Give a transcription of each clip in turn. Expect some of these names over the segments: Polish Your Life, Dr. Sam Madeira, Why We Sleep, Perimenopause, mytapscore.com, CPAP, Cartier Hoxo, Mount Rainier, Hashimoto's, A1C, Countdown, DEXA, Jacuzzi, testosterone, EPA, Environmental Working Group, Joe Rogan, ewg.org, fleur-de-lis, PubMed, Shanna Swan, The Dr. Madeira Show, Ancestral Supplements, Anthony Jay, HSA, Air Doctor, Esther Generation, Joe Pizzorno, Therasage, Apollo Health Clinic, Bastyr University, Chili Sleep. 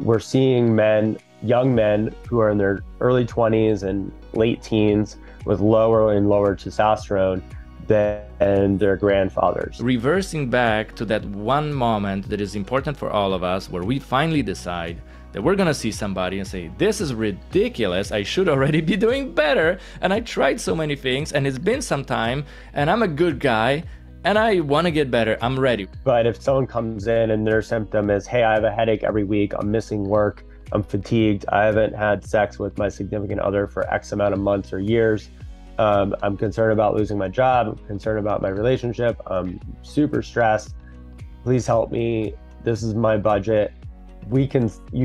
We're seeing men, young men who are in their early 20s and late teens with lower and lower testosterone than their grandfathers. Reversing back to that one moment that is important for all of us where we finally decide that we're gonna see somebody and say, this is ridiculous, I should already be doing better, and I tried so many things and it's been some time and I'm a good guy and I want to get better, I'm ready. But if someone comes in and their symptom is, hey, I have a headache every week, I'm missing work, I'm fatigued, I haven't had sex with my significant other for X amount of months or years, I'm concerned about losing my job, I'm concerned about my relationship, I'm super stressed, please help me, this is my budget, you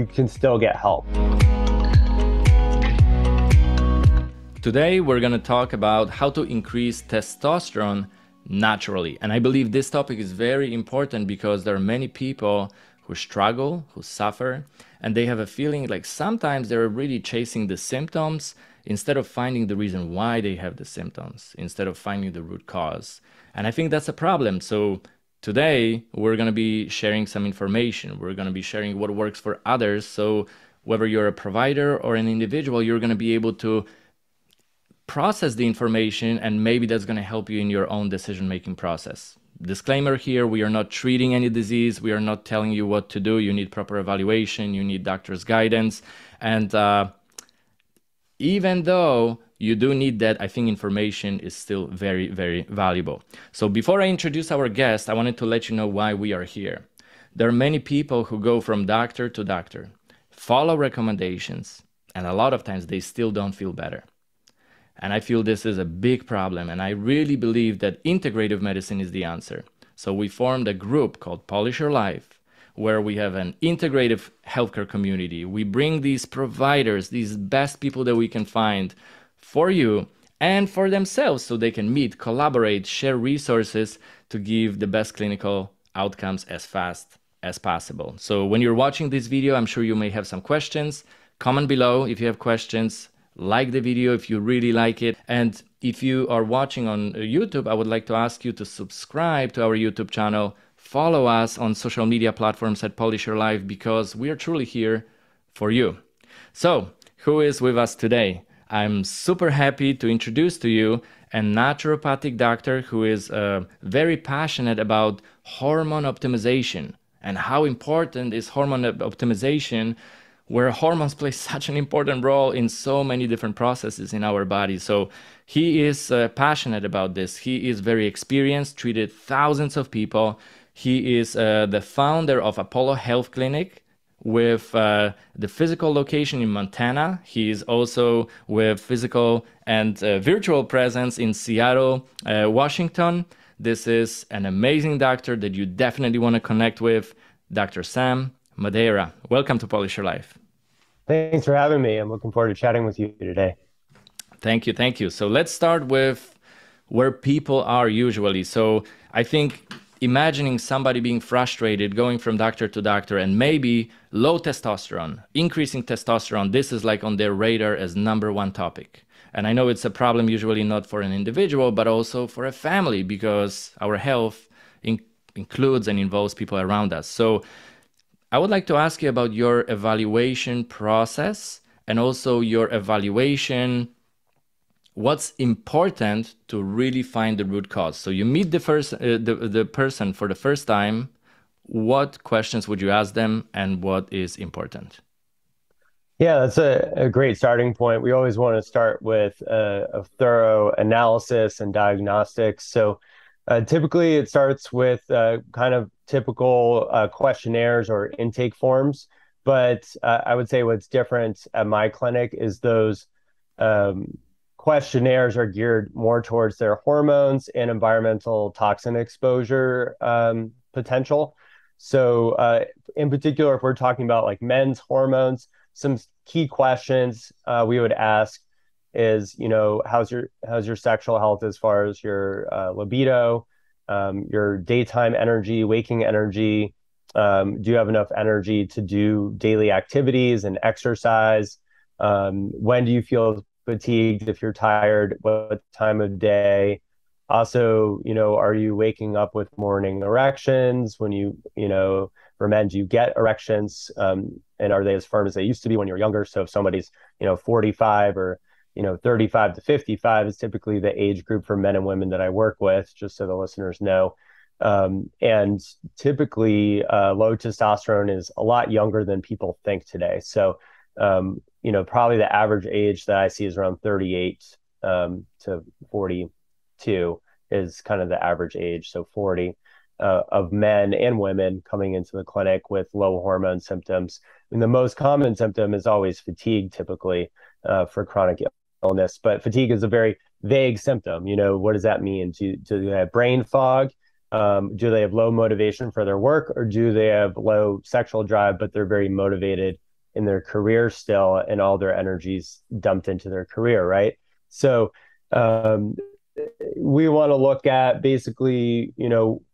can still get help. Today, we're gonna talk about how to increase testosterone naturally. And I believe this topic is very important because there are many people who struggle, who suffer, and they have a feeling like sometimes they're really chasing the symptoms instead of finding the reason why they have the symptoms, instead of finding the root cause. And I think that's a problem. So today we're going to be sharing some information. We're going to be sharing what works for others. So whether you're a provider or an individual, you're going to be able to process the information, and maybe that's going to help you in your own decision-making process. Disclaimer here, we are not treating any disease. We are not telling you what to do. You need proper evaluation. You need doctor's guidance. And even though you do need that, I think information is still very, very valuable. So before I introduce our guest, I wanted to let you know why we are here. There are many people who go from doctor to doctor, follow recommendations, and a lot of times they still don't feel better. And I feel this is a big problem. And I really believe that integrative medicine is the answer. So we formed a group called Polish Your Life, where we have an integrative healthcare community. We bring these providers, these best people that we can find for you and for themselves so they can meet, collaborate, share resources to give the best clinical outcomes as fast as possible. So when you're watching this video, I'm sure you may have some questions. Comment below if you have questions. Like the video if you really like it. And if you are watching on YouTube, I would like to ask you to subscribe to our YouTube channel, follow us on social media platforms at Polish Your Life, because we are truly here for you. So who is with us today? I'm super happy to introduce to you a naturopathic doctor who is very passionate about hormone optimization and how important is hormone optimization, where hormones play such an important role in so many different processes in our body. So he is passionate about this. He is very experienced, treated thousands of people. He is the founder of Apollo Health Clinic with the physical location in Montana. He is also with physical and virtual presence in Seattle, Washington. This is an amazing doctor that you definitely want to connect with, Dr. Sam Madeira. Welcome to Polish Your Life. Thanks for having me. I'm looking forward to chatting with you today. Thank you. Thank you. So let's start with where people are usually. So I think imagining somebody being frustrated, going from doctor to doctor, and maybe low testosterone, increasing testosterone, this is like on their radar as #1 topic. And I know it's a problem usually not for an individual, but also for a family, because our health includes and involves people around us. So I would like to ask you about your evaluation process and also your evaluation, what's important to really find the root cause. So you meet the person for the first time, what questions would you ask them and what is important? Yeah, that's a great starting point. We always want to start with a thorough analysis and diagnostics. So typically it starts with kind of typical questionnaires or intake forms, but I would say what's different at my clinic is those questionnaires are geared more towards their hormones and environmental toxin exposure potential. So in particular, if we're talking about like men's hormones, some key questions we would ask is, you know, how's your sexual health as far as your libido, your daytime energy, waking energy, do you have enough energy to do daily activities and exercise, when do you feel fatigued, if you're tired, what time of day, also, you know, are you waking up with morning erections, when you, you know, for men, do you get erections? And are they as firm as they used to be when you were younger? So if somebody's, 45 or, 35 to 55 is typically the age group for men and women that I work with, just so the listeners know. And typically low testosterone is a lot younger than people think today. So, probably the average age that I see is around 38 to 42 is kind of the average age. So 40 of men and women coming into the clinic with low hormone symptoms. And the most common symptom is always fatigue, typically for chronic illness. But fatigue is a very vague symptom. What does that mean? Do they have brain fog? Do they have low motivation for their work, or do they have low sexual drive, but they're very motivated in their career still and all their energy's dumped into their career, right? So we want to look at basically,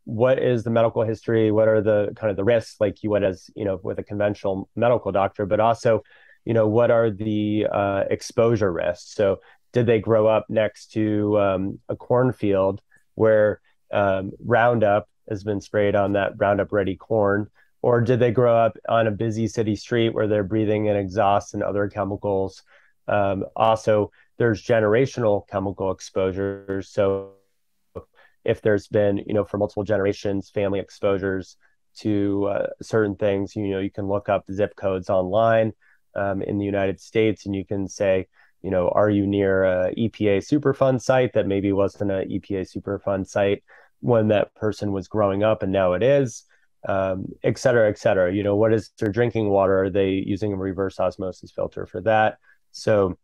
what is the medical history? What are the kind of the risks like you would as, with a conventional medical doctor, but also, what are the exposure risks? So did they grow up next to a cornfield where Roundup has been sprayed on that Roundup ready corn, or did they grow up on a busy city street where they're breathing in exhaust and other chemicals? Also, there's generational chemical exposures. So if there's been, for multiple generations, family exposures to certain things, you can look up zip codes online in the United States, and you can say, are you near a EPA Superfund site that maybe wasn't an EPA Superfund site when that person was growing up and now it is, et cetera, et cetera. What is their drinking water? Are they using a reverse osmosis filter for that? So,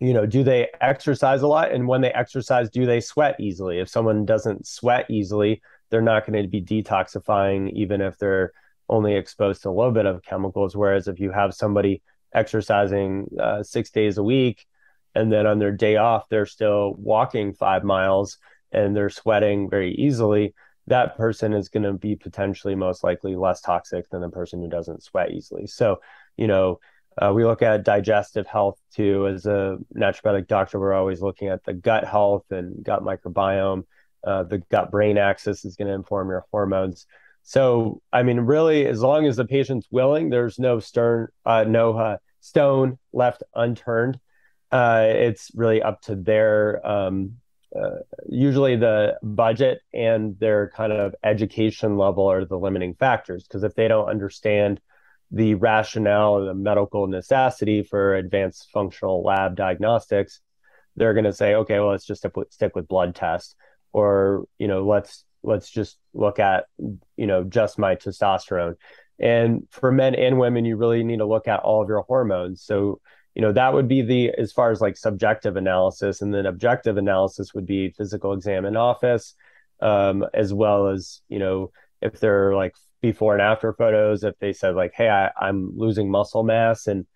do they exercise a lot? And when they exercise, do they sweat easily? If someone doesn't sweat easily, they're not going to be detoxifying, even if they're only exposed to a little bit of chemicals. Whereas if you have somebody exercising 6 days a week, and then on their day off, they're still walking 5 miles and they're sweating very easily, that person is going to be potentially most likely less toxic than the person who doesn't sweat easily. So, we look at digestive health too. As a naturopathic doctor, we're always looking at the gut health and gut microbiome. The gut-brain axis is going to inform your hormones. So, really, as long as the patient's willing, there's no stone left unturned. It's really up to their, usually the budget and their kind of education level are the limiting factors. Because if they don't understand the rationale or the medical necessity for advanced functional lab diagnostics, they're going to say, okay, well, let's just stick with blood tests, or, let's just look at, just my testosterone. And for men and women, you really need to look at all of your hormones. So, that would be as far as like subjective analysis, and then objective analysis would be physical exam in office, as well as, if they're like before and after photos, if they said like, hey, I'm losing muscle mass and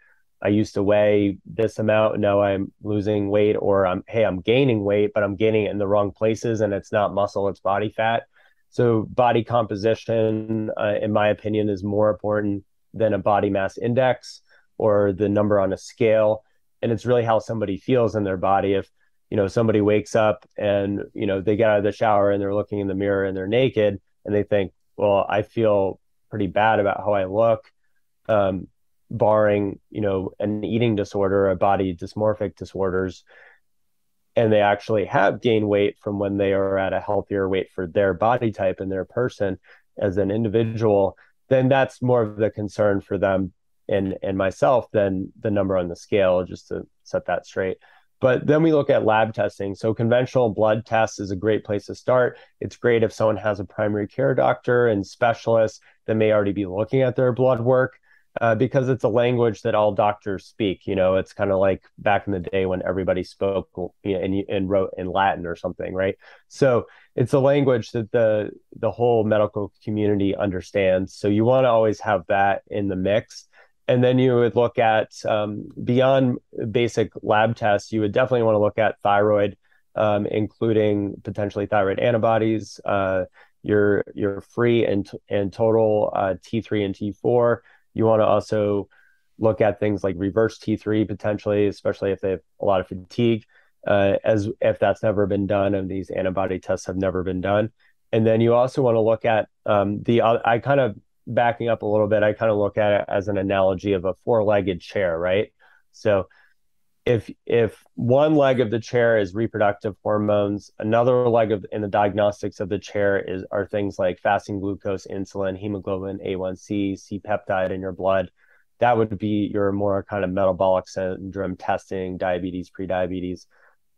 I used to weigh this amount, now I'm losing weight, or I'm gaining weight, but I'm gaining it in the wrong places and it's not muscle, it's body fat. So body composition, in my opinion, is more important than a body mass index or the number on a scale. And it's really how somebody feels in their body. If, somebody wakes up and, they get out of the shower and they're looking in the mirror and they're naked and they think, well, I feel pretty bad about how I look, barring, an eating disorder or body dysmorphic disorders, and they actually have gained weight from when they are at a healthier weight for their body type and their person as an individual, then that's more of the concern for them and myself than the number on the scale, just to set that straight. But then we look at lab testing. So conventional blood tests is a great place to start. It's great if someone has a primary care doctor and specialists that may already be looking at their blood work, because it's a language that all doctors speak. It's kind of like back in the day when everybody spoke and wrote in Latin or something, right? So it's a language that the whole medical community understands. So you want to always have that in the mix. And then you would look at, beyond basic lab tests, you would definitely want to look at thyroid, including potentially thyroid antibodies, your free and total T3 and T4. You want to also look at things like reverse T3 potentially, especially if they have a lot of fatigue, as if that's never been done and these antibody tests have never been done. And then you also want to look at I kind of backing up a little bit, I kind of look at it as an analogy of a four-legged chair, right? So if one leg of the chair is reproductive hormones, another leg in the diagnostics of the chair are things like fasting glucose, insulin, hemoglobin, A1C, C-peptide in your blood. That would be your more kind of metabolic syndrome testing, diabetes, prediabetes.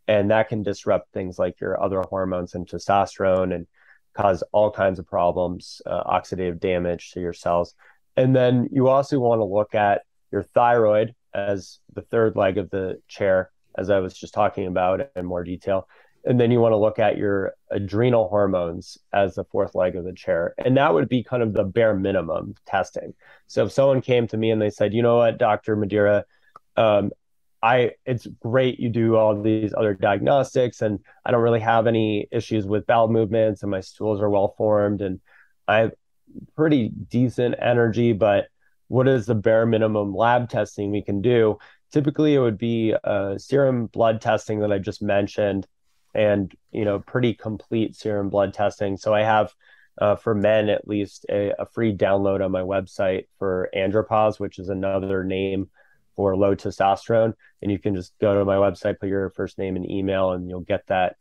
And that can disrupt things like your other hormones and testosterone and cause all kinds of problems, oxidative damage to your cells. And then you also want to look at your thyroid as the third leg of the chair, as I was just talking about in more detail. And then you want to look at your adrenal hormones as the fourth leg of the chair. And that would be kind of the bare minimum testing. So if someone came to me and they said, you know what, Dr. Madeira, it's great you do all these other diagnostics and I don't really have any issues with bowel movements and my stools are well formed and I have pretty decent energy, but what is the bare minimum lab testing we can do? Typically, it would be serum blood testing that I just mentioned, and pretty complete serum blood testing. So I have, for men at least, a free download on my website for Andropause, which is another name for low testosterone. And you can just go to my website, put your first name and email, and you'll get that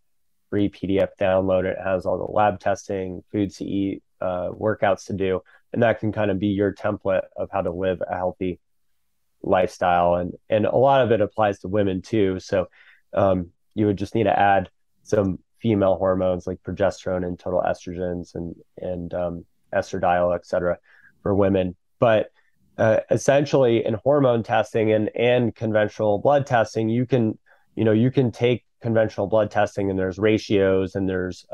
free PDF download. It has all the lab testing, foods to eat, workouts to do. And that can kind of be your template of how to live a healthy lifestyle. And a lot of it applies to women too. So you would just need to add some female hormones like progesterone and total estrogens and estradiol, et cetera, for women. But essentially in hormone testing and conventional blood testing, you can take conventional blood testing and there's ratios and there's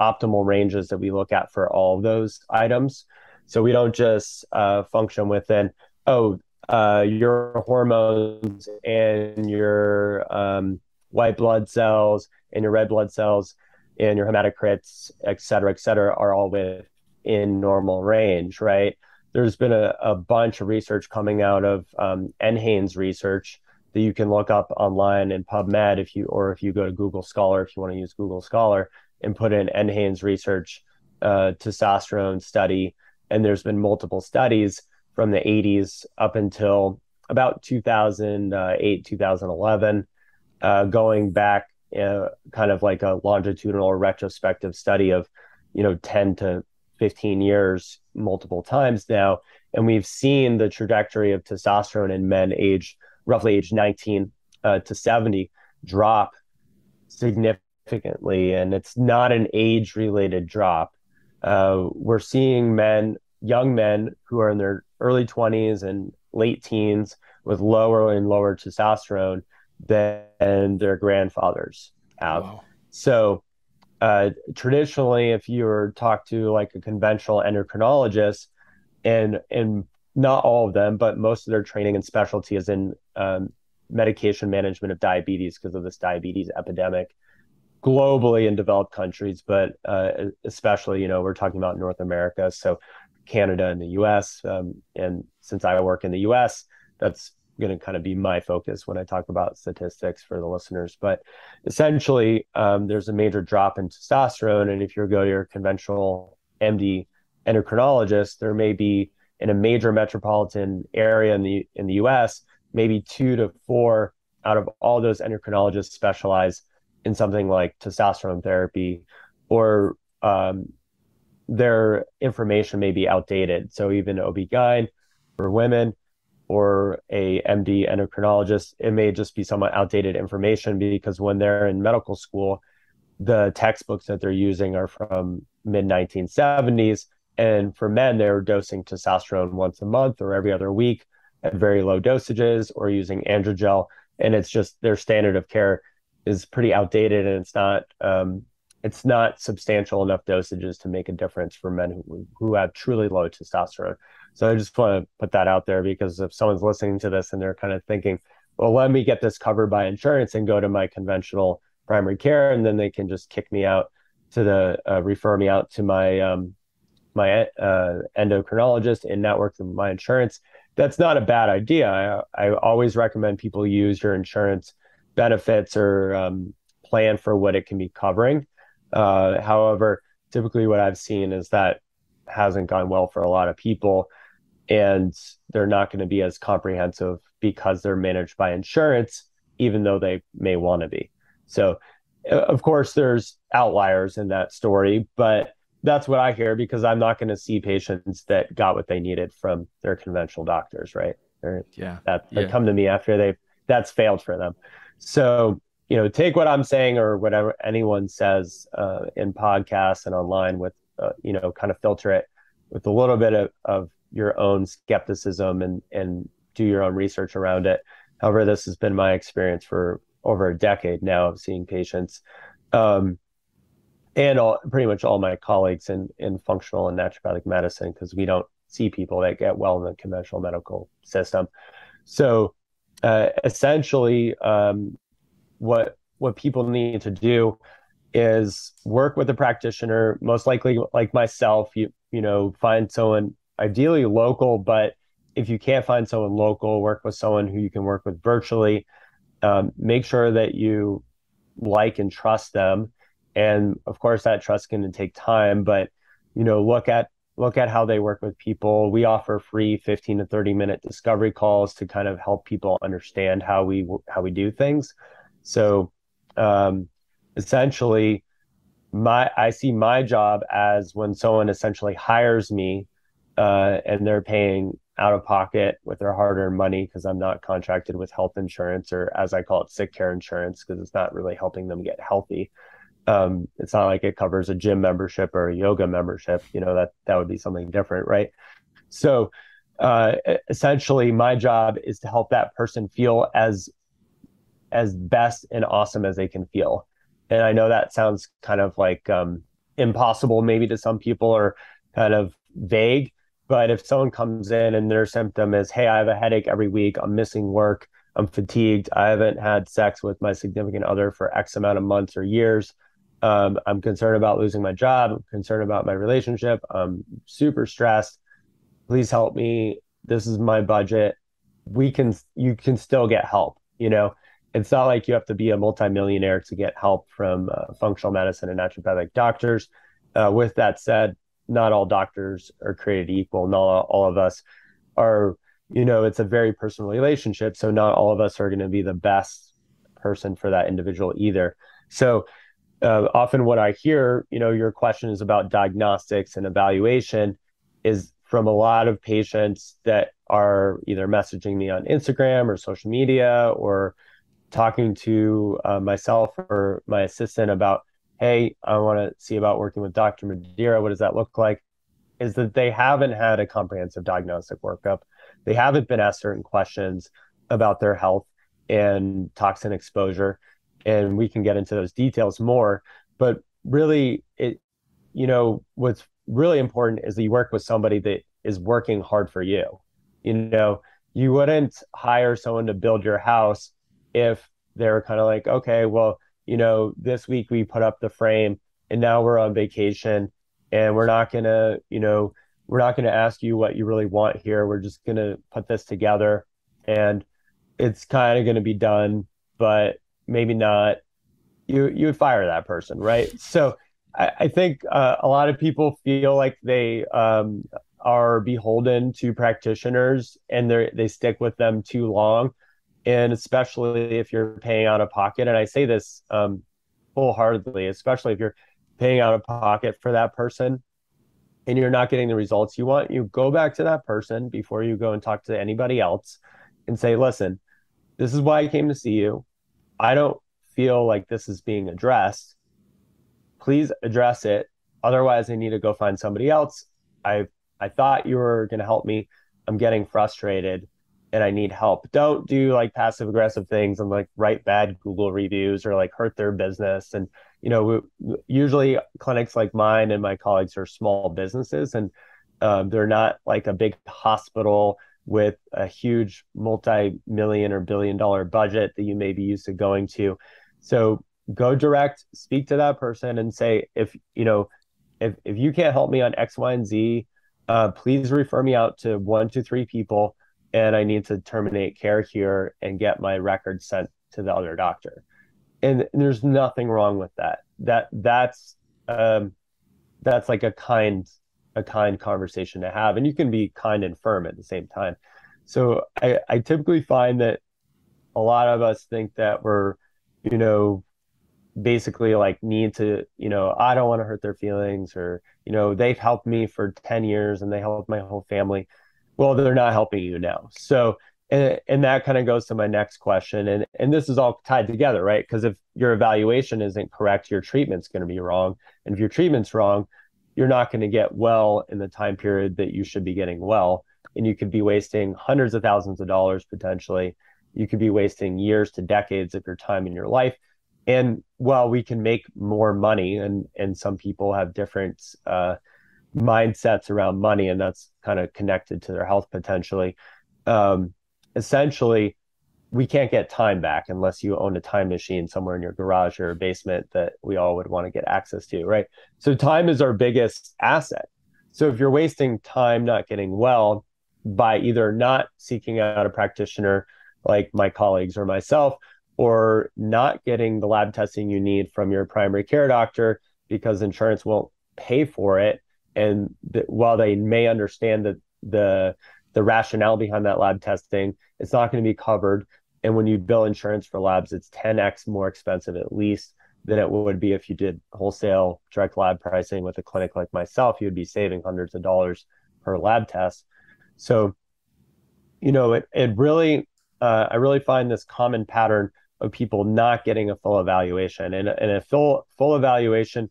optimal ranges that we look at for all those items. So we don't just function within, your hormones and your white blood cells and your red blood cells and your hematocrits, et cetera, are all within normal range, right? There's been a bunch of research coming out of NHANES research that you can look up online in PubMed if you go to Google Scholar, if you want to use Google Scholar, and put in NHANES research testosterone study. And there's been multiple studies from the 80s up until about 2008, 2011, going back kind of like a longitudinal or retrospective study of, 10 to 15 years, multiple times now. And we've seen the trajectory of testosterone in men roughly age 19 to 70 drop significantly. And it's not an age-related drop. We're seeing young men who are in their early 20s and late teens with lower and lower testosterone than their grandfathers have. Wow. So traditionally, if you were talked to like a conventional endocrinologist, and not all of them, but most of their training and specialty is in medication management of diabetes because of this diabetes epidemic globally in developed countries, but especially, we're talking about North America, so Canada and the U.S. And since I work in the U.S., that's going to kind of be my focus when I talk about statistics for the listeners. But essentially, there's a major drop in testosterone, and if you go to your conventional MD endocrinologist, there may be in a major metropolitan area in the U.S., maybe 2 to 4 out of all those endocrinologists specialize in something like testosterone therapy, or their information may be outdated. So even OB-GYN for women or a MD endocrinologist, it may just be somewhat outdated information because when they're in medical school, the textbooks that they're using are from mid-1970s. And for men, they're dosing testosterone once a month or every other week at very low dosages or using androgel. And it's just their standard of care is pretty outdated, and it's not substantial enough dosages to make a difference for men who have truly low testosterone. So I just want to put that out there because if someone's listening to this and they're kind of thinking, well, let me get this covered by insurance and go to my conventional primary care, and then they can just kick me out to the refer me out to my my endocrinologist in network with my insurance. That's not a bad idea. I always recommend people use your insurance benefits or plan for what it can be covering. However, typically what I've seen is that hasn't gone well for a lot of people, and they're not going to be as comprehensive because they're managed by insurance, even though they may want to be. So of course there's outliers in that story, but that's what I hear, because I'm not going to see patients that got what they needed from their conventional doctors, right? They come to me after that's failed for them. So, you know, take what I'm saying or whatever anyone says in podcasts and online with, you know, kind of filter it with a little bit of your own skepticism and do your own research around it. However, this has been my experience for over a decade now of seeing patients and pretty much all my colleagues in functional and naturopathic medicine, because we don't see people that get well in the conventional medical system. So essentially what people need to do is work with a practitioner, most likely like myself, you know, find someone ideally local, but if you can't find someone local, work with someone who you can work with virtually. Make sure that you like and trust them. And of course that trust can take time, but, you know, look at how they work with people. We offer free 15 to 30 minute discovery calls to kind of help people understand how we do things. So, essentially I see my job as when someone essentially hires me, and they're paying out of pocket with their hard earned money, because I'm not contracted with health insurance, or as I call it, sick care insurance, because it's not really helping them get healthy. It's not like it covers a gym membership or a yoga membership, you know, that would be something different, right? So essentially my job is to help that person feel as best and awesome as they can feel. And I know that sounds kind of like impossible maybe to some people, or kind of vague, but if someone comes in and their symptom is, hey, I have a headache every week, I'm missing work, I'm fatigued, I haven't had sex with my significant other for X amount of months or years, I'm concerned about losing my job, I'm concerned about my relationship, I'm super stressed, please help me, this is my budget, you can still get help. You know, it's not like you have to be a multimillionaire to get help from functional medicine and naturopathic doctors. With that said, not all doctors are created equal. Not all of us are, you know, it's a very personal relationship. So not all of us are going to be the best person for that individual either. So often what I hear, you know, your question is about diagnostics and evaluation, is from a lot of patients that are either messaging me on Instagram or social media, or talking to myself or my assistant about, hey, I want to see about working with Dr. Madeira. What does that look like? Is that they haven't had a comprehensive diagnostic workup. They haven't been asked certain questions about their health and toxin exposure. And we can get into those details more. But really, you know, what's really important is that you work with somebody that is working hard for you. You know, you wouldn't hire someone to build your house if they're kind of like, okay, well, you know, this week we put up the frame and now we're on vacation and we're not going to ask you what you really want here. We're just going to put this together and it's kind of going to be done, but maybe not. You would fire that person, right? So I think a lot of people feel like they are beholden to practitioners and they stick with them too long. And especially if you're paying out of pocket, and I say this wholeheartedly, especially if you're paying out of pocket for that person and you're not getting the results you want, you go back to that person before you go and talk to anybody else and say, listen, this is why I came to see you. I don't feel like this is being addressed. Please address it. Otherwise, I need to go find somebody else. I thought you were going to help me. I'm getting frustrated and I need help. Don't do like passive aggressive things and like write bad Google reviews or like hurt their business. And, you know, usually clinics like mine and my colleagues are small businesses, and they're not like a big hospital with a huge multi-million or billion-dollar budget that you may be used to going to. So go direct, speak to that person and say, if you can't help me on X, Y, and Z, please refer me out to 1 to 3 people. And I need to terminate care here and get my record sent to the other doctor. And there's nothing wrong with that. That's like a kind a kind conversation to have, and you can be kind and firm at the same time. So I typically find that a lot of us think that we're, you know, basically like need to, you know, I don't want to hurt their feelings, or, you know, they've helped me for 10 years and they helped my whole family. Well, they're not helping you now. So, and that kind of goes to my next question. And this is all tied together, right? Because if your evaluation isn't correct, your treatment's going to be wrong. And if your treatment's wrong, you're not going to get well in the time period that you should be getting well. And you could be wasting hundreds of thousands of dollars potentially. You could be wasting years to decades of your time in your life. And while we can make more money, and some people have different mindsets around money, and that's kind of connected to their health potentially, essentially, we can't get time back unless you own a time machine somewhere in your garage or basement that we all would want to get access to, right? So time is our biggest asset. So if you're wasting time not getting well by either not seeking out a practitioner like my colleagues or myself, or not getting the lab testing you need from your primary care doctor because insurance won't pay for it, and while they may understand that the rationale behind that lab testing, it's not going to be covered. And when you bill insurance for labs, it's 10x more expensive at least than it would be if you did wholesale direct lab pricing with a clinic like myself. You'd be saving hundreds of dollars per lab test. So, you know, it really, I really find this common pattern of people not getting a full evaluation, and a full evaluation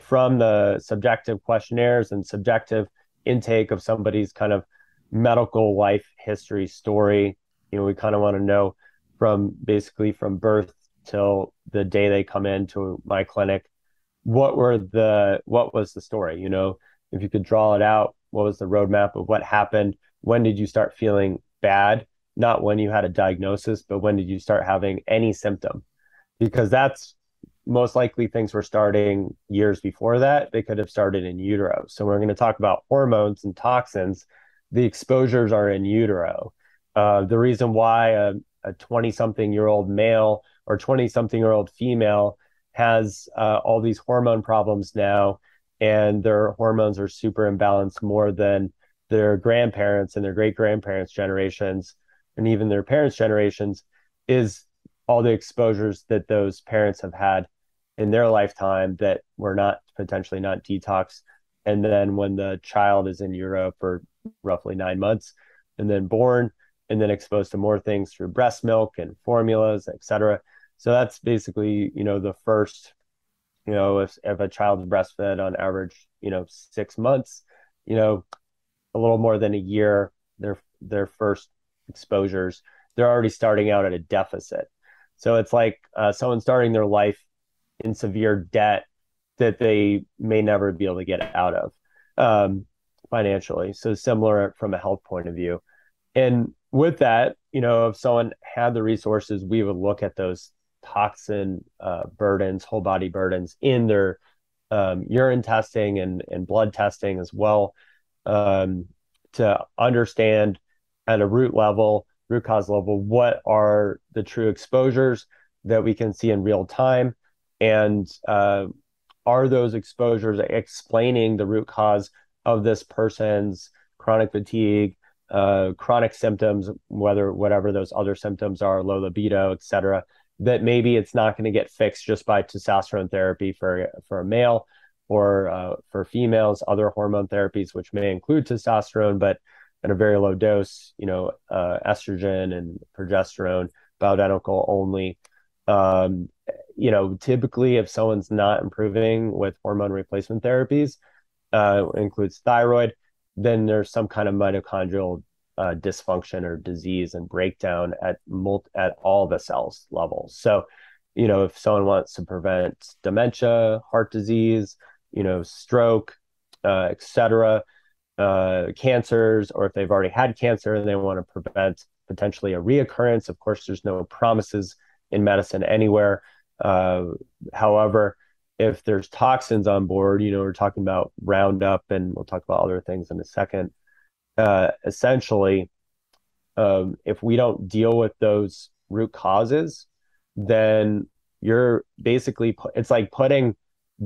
from the subjective questionnaires and subjective intake of somebody's kind of medical life history story. You know, we kind of want to know from basically from birth till the day they come into my clinic, what was the story? You know, if you could draw it out, what was the roadmap of what happened? When did you start feeling bad? Not when you had a diagnosis, but when did you start having any symptom? Because that's most likely things were starting years before that. They could have started in utero. So we're going to talk about hormones and toxins. The exposures are in utero. The reason why a 20-something-year-old male or 20-something-year-old female has all these hormone problems now, and their hormones are super imbalanced more than their grandparents and their great-grandparents' generations, and even their parents' generations, is all the exposures that those parents have had in their lifetime that were potentially not detoxed. And then when the child is in utero for roughly 9 months and then born and then exposed to more things through breast milk and formulas, et cetera. So that's basically, you know, the first, you know, if a child's breastfed on average, you know, 6 months, you know, a little more than a year, their first exposures, they're already starting out at a deficit. So it's like someone starting their life in severe debt that they may never be able to get out of financially. So similar from a health point of view. And with that, you know, if someone had the resources, we would look at those toxin burdens, whole body burdens in their urine testing and blood testing as well, to understand at a root cause level, what are the true exposures that we can see in real time? And are those exposures explaining the root cause of this person's chronic fatigue, chronic symptoms, whatever those other symptoms are, low libido, et cetera, that maybe it's not going to get fixed just by testosterone therapy for a male, or for females, other hormone therapies, which may include testosterone, but at a very low dose, you know, estrogen and progesterone, bioidentical only. You know, typically if someone's not improving with hormone replacement therapies, includes thyroid, then there's some kind of mitochondrial dysfunction or disease and breakdown at all the cells levels. So, you know, if someone wants to prevent dementia, heart disease, you know, stroke, et cetera, cancers, or if they've already had cancer and they want to prevent potentially a reoccurrence. Of course, there's no promises in medicine anywhere. However, if there's toxins on board, you know, we're talking about Roundup, and we'll talk about other things in a second. Essentially, if we don't deal with those root causes, then it's like putting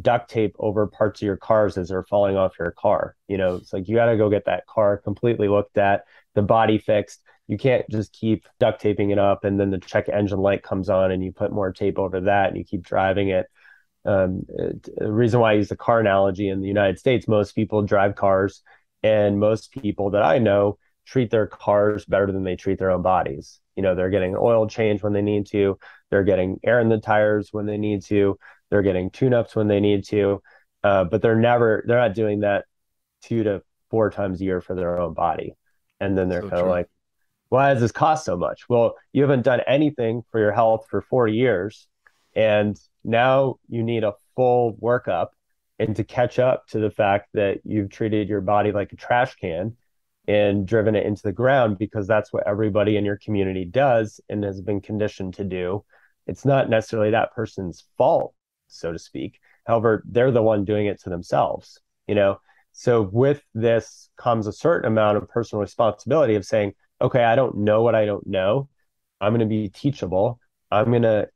duct tape over parts of your cars as they're falling off your car. You know, it's like, you got to go get that car completely looked at, the body fixed. You can't just keep duct taping it up and then the check engine light comes on and you put more tape over that and you keep driving it. The reason why I use the car analogy, in the United States, most people drive cars, and most people that I know treat their cars better than they treat their own bodies. You know, they're getting oil change when they need to, they're getting air in the tires when they need to, they're getting tune-ups when they need to, but they're not doing that 2 to 4 times a year for their own body. And then they're so kind of like, why does this cost so much? Well, you haven't done anything for your health for 4 years, and now you need a full workup and to catch up to the fact that you've treated your body like a trash can and driven it into the ground, because that's what everybody in your community does and has been conditioned to do. It's not necessarily that person's fault, so to speak. However, they're the one doing it to themselves, you know? So with this comes a certain amount of personal responsibility of saying, okay, I don't know what I don't know. I'm going to be teachable. I'm going to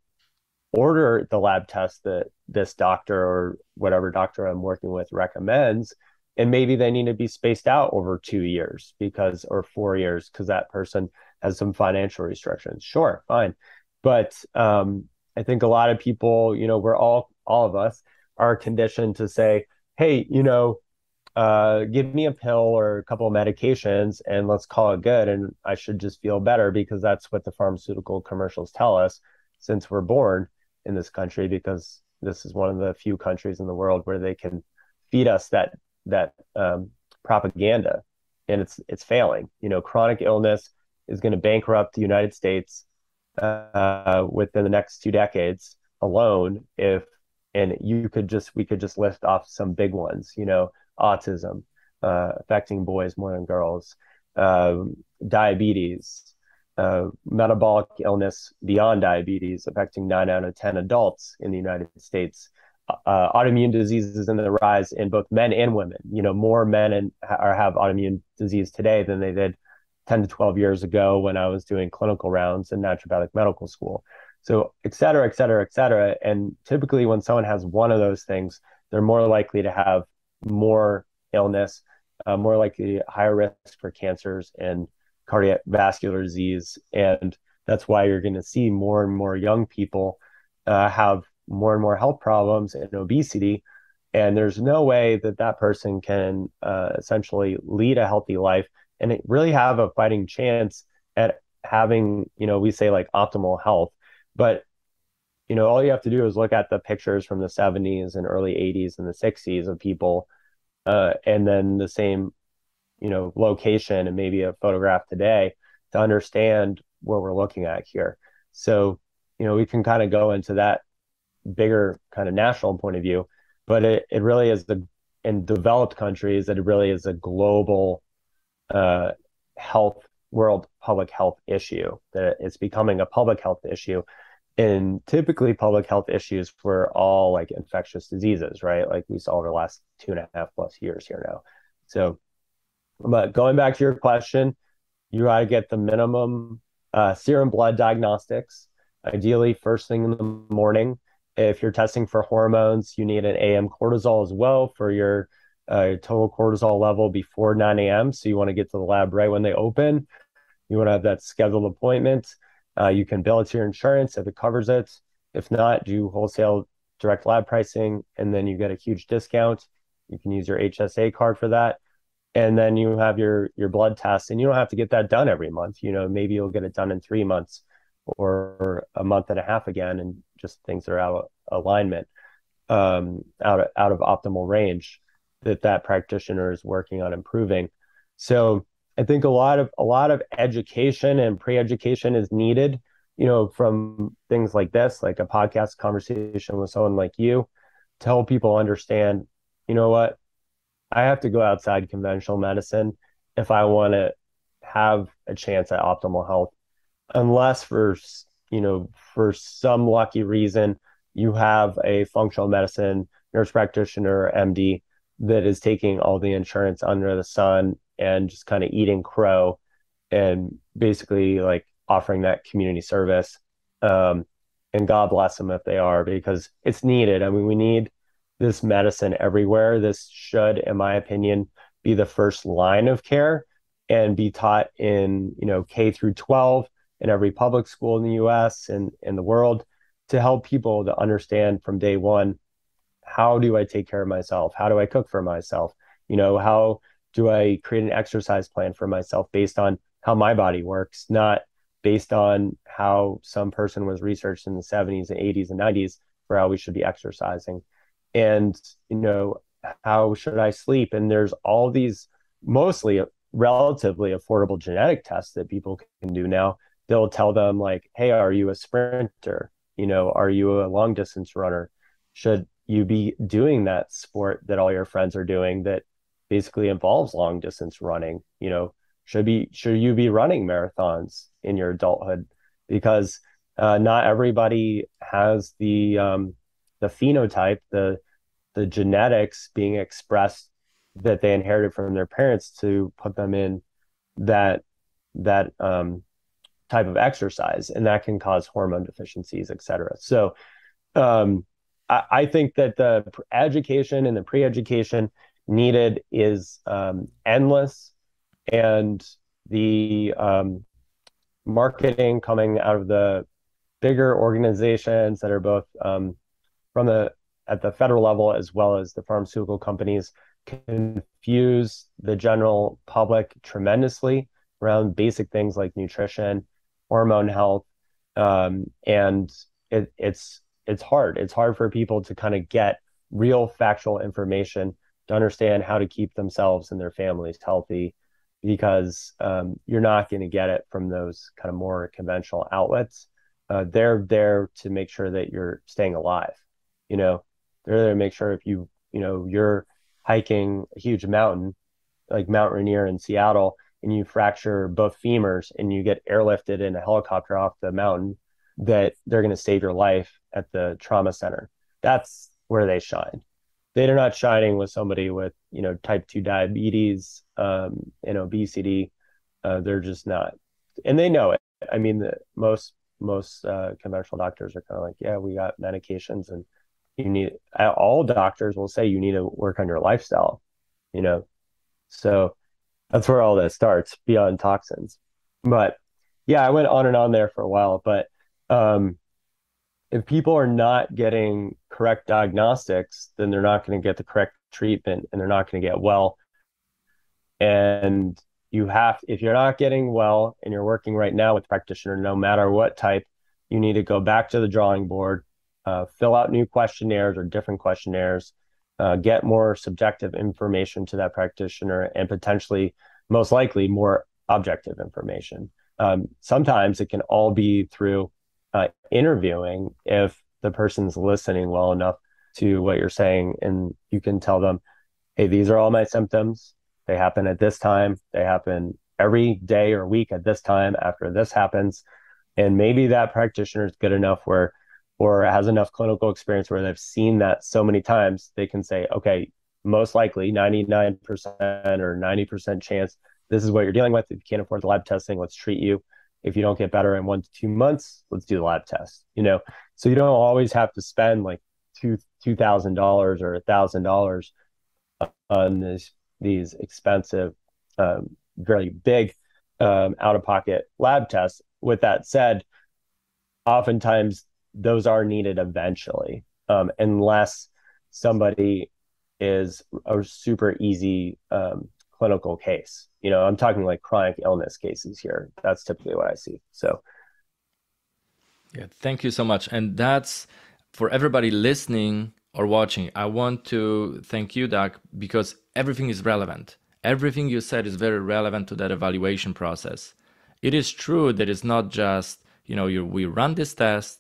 order the lab test that this doctor or whatever doctor I'm working with recommends. And maybe they need to be spaced out over 2 years because, or 4 years, because that person has some financial restrictions. Sure, fine. But I think a lot of people, you know, we're all of us are conditioned to say, hey, you know, give me a pill or a couple of medications and let's call it good. And I should just feel better because that's what the pharmaceutical commercials tell us since we're born in this country, because this is one of the few countries in the world where they can feed us that propaganda, and it's failing. You know, chronic illness is going to bankrupt the United States within the next 2 decades alone. We could just list off some big ones. You know, autism affecting boys more than girls, diabetes, metabolic illness beyond diabetes affecting 9 out of 10 adults in the United States. Autoimmune diseases in the rise in both men and women. You know, more men have autoimmune disease today than they did 10 to 12 years ago when I was doing clinical rounds in naturopathic medical school. So et cetera, et cetera, et cetera. And typically when someone has one of those things, they're more likely to have more illness, more likely higher risk for cancers and cardiovascular disease. And that's why you're going to see more and more young people have more and more health problems and obesity. And there's no way that person can essentially lead a healthy life and really have a fighting chance at having, you know, we say like optimal health, but, you know, all you have to do is look at the pictures from the 70s and early 80s and the 60s of people and then the same, you know, location and maybe a photograph today to understand what we're looking at here. So, you know, we can kind of go into that bigger kind of national point of view, but it really is in developed countries that it really is a global world public health issue, that it's becoming a public health issue. And typically public health issues were all like infectious diseases, right? Like we saw over the last 2.5+ years here now. So, but going back to your question, you gotta get the minimum serum blood diagnostics, ideally first thing in the morning. If you're testing for hormones, you need an AM cortisol as well for your total cortisol level before 9 a.m. So you want to get to the lab right when they open. You want to have that scheduled appointment. You can bill it to your insurance if it covers it. If not, do wholesale direct lab pricing, and then you get a huge discount. You can use your HSA card for that. And then you have your blood test, and you don't have to get that done every month. You know, maybe you'll get it done in 3 months or a month and a half again, and just things are out of alignment, out of optimal range that practitioner is working on improving. So I think a lot of education and pre-education is needed, you know, from things like this, like a podcast conversation with someone like you, to help people understand, you know what, I have to go outside conventional medicine if I want to have a chance at optimal health, unless for some lucky reason, you have a functional medicine nurse practitioner, MD, that is taking all the insurance under the sun and just kind of eating crow and basically like offering that community service. And God bless them if they are, because it's needed. I mean, we need this medicine everywhere. This should, in my opinion, be the first line of care and be taught in, you know, K through 12 in every public school in the US and in the world, to help people to understand from day one, how do I take care of myself? How do I cook for myself? You know, how do I create an exercise plan for myself based on how my body works, not based on how some person was researched in the 70s and 80s and 90s for how we should be exercising. And, you know, how should I sleep? And there's all these mostly relatively affordable genetic tests that people can do now. They'll tell them like, hey, are you a sprinter? You know, are you a long distance runner? Should you be doing that sport that all your friends are doing that basically involves long distance running? You know, should you be running marathons in your adulthood? Because not everybody has the phenotype, the genetics being expressed that they inherited from their parents to put them in that type of exercise, and that can cause hormone deficiencies, et cetera. So I think that the education and the pre-education needed is endless, and the marketing coming out of the bigger organizations that are both at the federal level as well as the pharmaceutical companies confuse the general public tremendously around basic things like nutrition, hormone health, and it's hard. It's hard for people to kind of get real factual information to understand how to keep themselves and their families healthy, because you're not going to get it from those kind of more conventional outlets. They're there to make sure that you're staying alive. You know, they're there to make sure if you're hiking a huge mountain like Mount Rainier in Seattle, and you fracture both femurs and you get airlifted in a helicopter off the mountain, that they're going to save your life at the trauma center. That's where they shine. They're not shining with somebody with, you know, type 2 diabetes and obesity. They're just not. And they know it. I mean, most conventional doctors are kind of like, yeah, we got medications, and all doctors will say you need to work on your lifestyle, you know? So that's where all that starts, beyond toxins. But yeah, I went on and on there for a while. But if people are not getting correct diagnostics, then they're not going to get the correct treatment, and they're not going to get well. And if you're not getting well and you're working right now with a practitioner, no matter what type, you need to go back to the drawing board, fill out new questionnaires or different questionnaires, get more subjective information to that practitioner, and potentially, most likely, more objective information. Sometimes it can all be through interviewing, if the person's listening well enough to what you're saying, and you can tell them, hey, these are all my symptoms. They happen at this time. They happen every day or week at this time after this happens. And maybe that practitioner is good enough where, or has enough clinical experience where they've seen that so many times, they can say, okay, most likely 99% or 90% chance, this is what you're dealing with. If you can't afford the lab testing, let's treat you. If you don't get better in 1 to 2 months, let's do the lab test, you know? So you don't always have to spend like $2,000 or $1,000 on these expensive, very big out-of-pocket lab tests. With that said, oftentimes those are needed eventually, unless somebody is a super easy clinical case. You know, I'm talking like chronic illness cases here. That's typically what I see. So yeah, thank you so much. And that's for everybody listening or watching. I want to thank you, Doc, because everything is relevant. Everything you said is very relevant to that evaluation process. It is true that it's not just, you know, we run this test,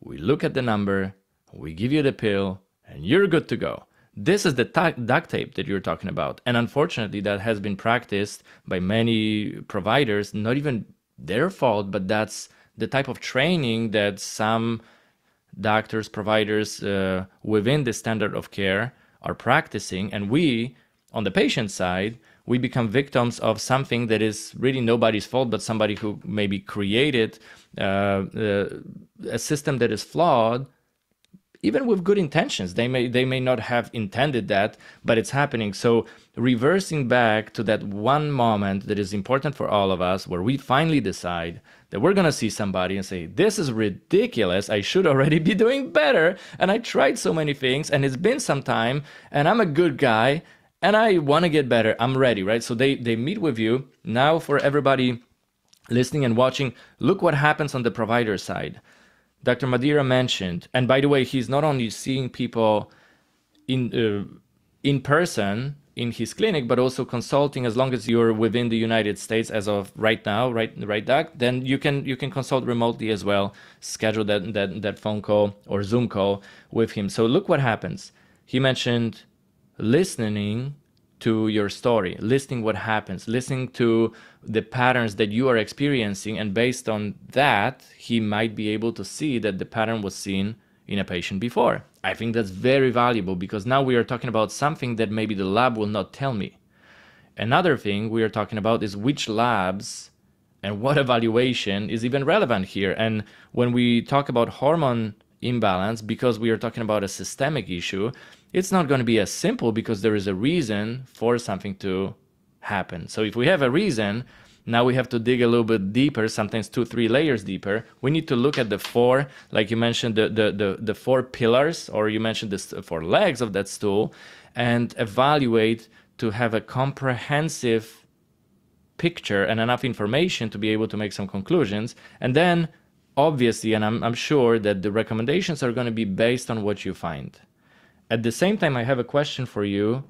we look at the number, we give you the pill, and you're good to go. This is the duct tape that you're talking about. And unfortunately, that has been practiced by many providers, not even their fault, but that's the type of training that some doctors, providers within the standard of care are practicing. And we, on the patient side, we become victims of something that is really nobody's fault, but somebody who maybe created a system that is flawed even with good intentions. They may not have intended that, but it's happening. So reversing back to that one moment that is important for all of us, where we finally decide that we're going to see somebody and say, this is ridiculous, I should already be doing better, and I tried so many things, and it's been some time, and I'm a good guy, and I want to get better, I'm ready, right? So they meet with you. Now for everybody listening and watching, look what happens on the provider side. Dr. Madeira mentioned, and by the way, he's not only seeing people in person in his clinic, but also consulting. As long as you're within the United States as of right now, right, Doc? Then you can consult remotely as well. Schedule that phone call or Zoom call with him. So look what happens. He mentioned listening to your story, listening what happens, listening to the patterns that you are experiencing, and based on that, he might be able to see that the pattern was seen in a patient before. I think that's very valuable, because now we are talking about something that maybe the lab will not tell me. Another thing we are talking about is which labs and what evaluation is even relevant here. And when we talk about hormone imbalance, because we are talking about a systemic issue, it's not going to be as simple, because there is a reason for something to happen. So if we have a reason, now we have to dig a little bit deeper, sometimes 2-3 layers deeper. We need to look at the four, like you mentioned, the four pillars, or you mentioned the four legs of that stool, and evaluate to have a comprehensive picture and enough information to be able to make some conclusions. And then obviously, and I'm sure that the recommendations are going to be based on what you find. At the same time, I have a question for you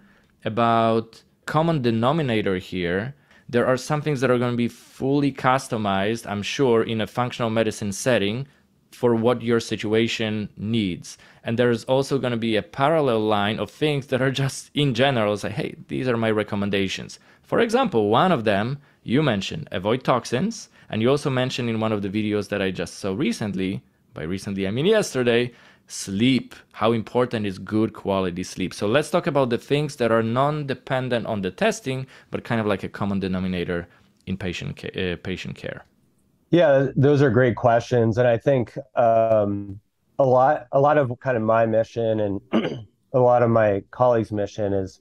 about common denominator here. There are some things that are going to be fully customized, I'm sure, in a functional medicine setting for what your situation needs. And there is also going to be a parallel line of things that are just in general, say, hey, these are my recommendations. For example, one of them you mentioned, avoid toxins. And you also mentioned in one of the videos that I just saw recently, by recently I mean yesterday, sleep, how important is good quality sleep. So let's talk about the things that are non-dependent on the testing, but kind of like a common denominator in patient care. Yeah, those are great questions. And I think a lot of kind of my mission and a lot of my colleagues' mission is,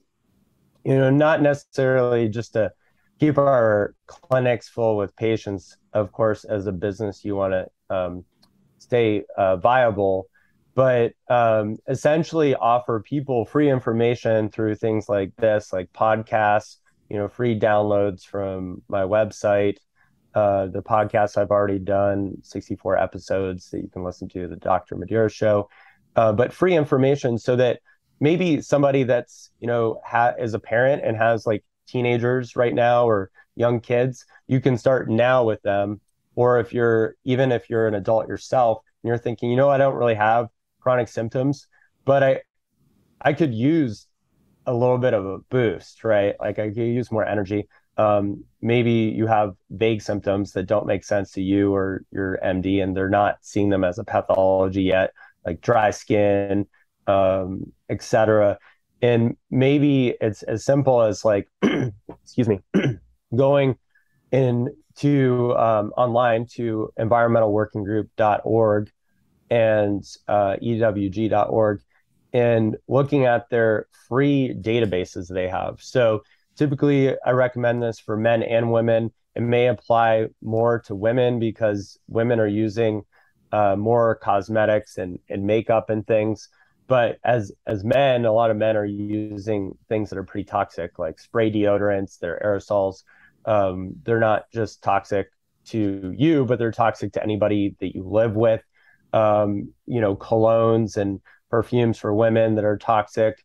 you know, not necessarily just to keep our clinics full with patients. Of course, as a business, you want to stay viable, but essentially offer people free information through things like this, like podcasts, you know, free downloads from my website, the podcasts I've already done, 64 episodes that you can listen to, The Dr. Madeira Show, but free information so that maybe somebody that's, you know, is a parent and has like teenagers right now or young kids, you can start now with them. Or if you're, even if you're an adult yourself and you're thinking, you know, I don't really have chronic symptoms, but I could use a little bit of a boost, right? Like I could use more energy. Maybe you have vague symptoms that don't make sense to you or your MD, and they're not seeing them as a pathology yet, like dry skin, et cetera. And maybe it's as simple as like, excuse me, going into online to environmentalworkinggroup.org and ewg.org and looking at their free databases they have. So typically I recommend this for men and women. It may apply more to women because women are using more cosmetics and makeup and things. But as men, a lot of men are using things that are pretty toxic, like spray deodorants, their aerosols. They're not just toxic to you, but they're toxic to anybody that you live with. You know, colognes and perfumes for women that are toxic.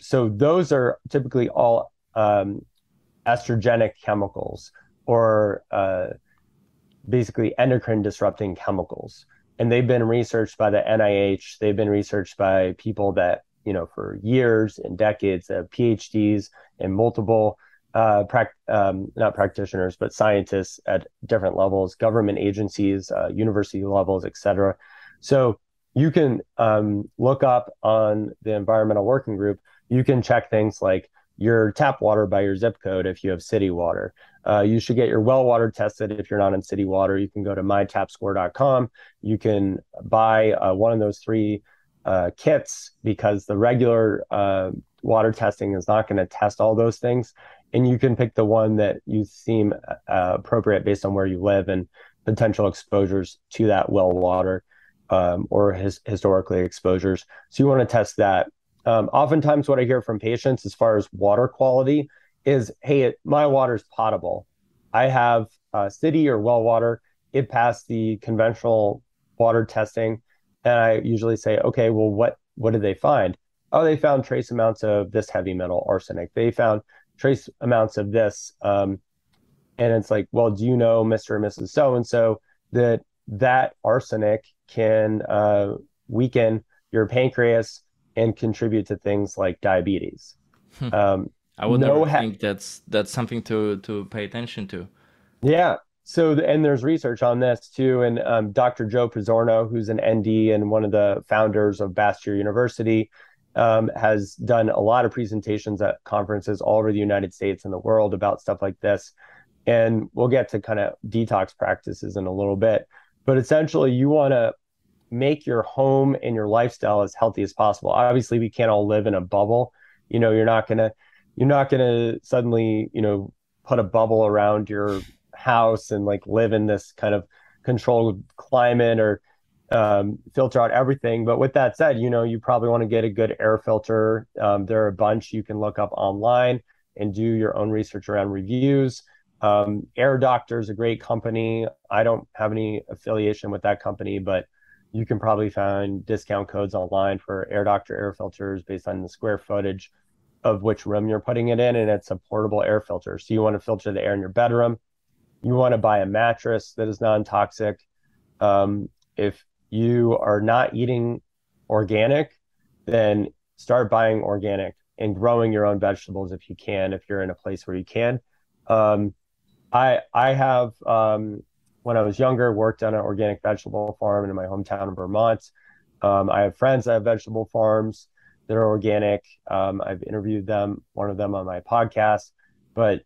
So those are typically all estrogenic chemicals or basically endocrine disrupting chemicals. And they've been researched by the NIH. They've been researched by people that, you know, for years and decades, PhDs and multiple not practitioners, but scientists at different levels, government agencies, university levels, et cetera. So you can look up on the Environmental Working Group. You can check things like your tap water by your zip code if you have city water. You should get your well water tested if you're not in city water. You can go to mytapscore.com. You can buy one of those three kits, because the regular water testing is not going to test all those things. And you can pick the one that you seem appropriate based on where you live and potential exposures to that well water, or historically exposures. So you want to test that. Oftentimes what I hear from patients as far as water quality is, hey, my water's potable. I have city or well water. It passed the conventional water testing. And I usually say, okay, well, what did they find? Oh, they found trace amounts of this heavy metal, arsenic. They found trace amounts of this. And it's like, well, do you know, Mr. and Mrs. So-and-so, that arsenic can weaken your pancreas and contribute to things like diabetes? I would never think that's something to pay attention to. Yeah. So, and there's research on this too. And Dr. Joe Pizzorno, who's an ND and one of the founders of Bastyr University, has done a lot of presentations at conferences all over the United States and the world about stuff like this. And we'll get to kind of detox practices in a little bit. But essentially, you want to make your home and your lifestyle as healthy as possible. Obviously, we can't all live in a bubble. You know, you're not gonna suddenly, you know, put a bubble around your house and like live in this kind of controlled climate or filter out everything. But with that said, you know, you probably want to get a good air filter. There are a bunch you can look up online and do your own research around reviews. Air Doctor is a great company. I don't have any affiliation with that company, but you can probably find discount codes online for Air Doctor air filters based on the square footage of which room you're putting it in. And it's a portable air filter. So you want to filter the air in your bedroom. You want to buy a mattress that is non-toxic. If you are not eating organic, then start buying organic and growing your own vegetables if you can, if you're in a place where you can. I have, when I was younger, worked on an organic vegetable farm in my hometown of Vermont. I have friends that have vegetable farms that are organic. I've interviewed them, one of them on my podcast, but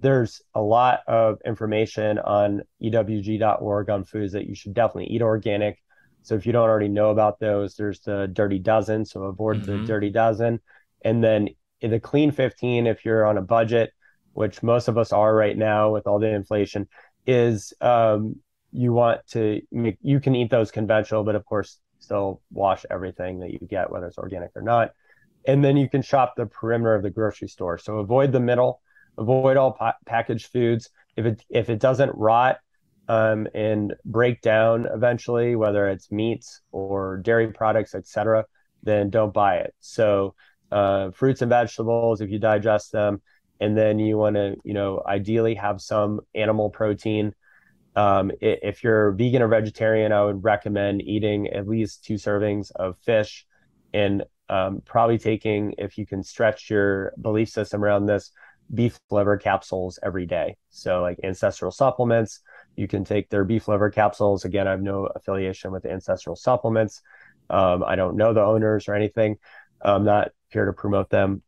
there's a lot of information on ewg.org on foods that you should definitely eat organic. So if you don't already know about those, there's the Dirty Dozen. So avoid the Dirty Dozen. And then the Clean 15, if you're on a budget, which most of us are right now with all the inflation, is you want to make, you can eat those conventional, but of course still wash everything that you get, whether it's organic or not. And then you can shop the perimeter of the grocery store. So avoid the middle. Avoid all packaged foods. If it doesn't rot and break down eventually, whether it's meats or dairy products, etc., then don't buy it. So fruits and vegetables, if you digest them, and then you want to, you know, ideally have some animal protein. If you're vegan or vegetarian, I would recommend eating at least 2 servings of fish, and probably taking, if you can stretch your belief system around this, beef liver capsules every day. So like Ancestral Supplements, you can take their beef liver capsules. Again, I have no affiliation with Ancestral Supplements. I don't know the owners or anything. I'm not here to promote them,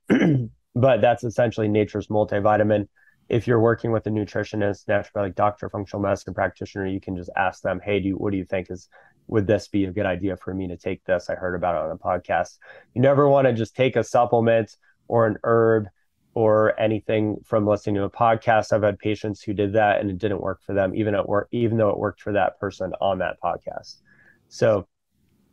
but that's essentially nature's multivitamin. If you're working with a nutritionist, naturopathic doctor, functional medicine practitioner, you can just ask them, hey, what do you think would this be a good idea for me to take this? I heard about it on a podcast. You never want to just take a supplement or an herb or anything from listening to a podcast. I've had patients who did that and it didn't work for them, even at work, even though it worked for that person on that podcast. So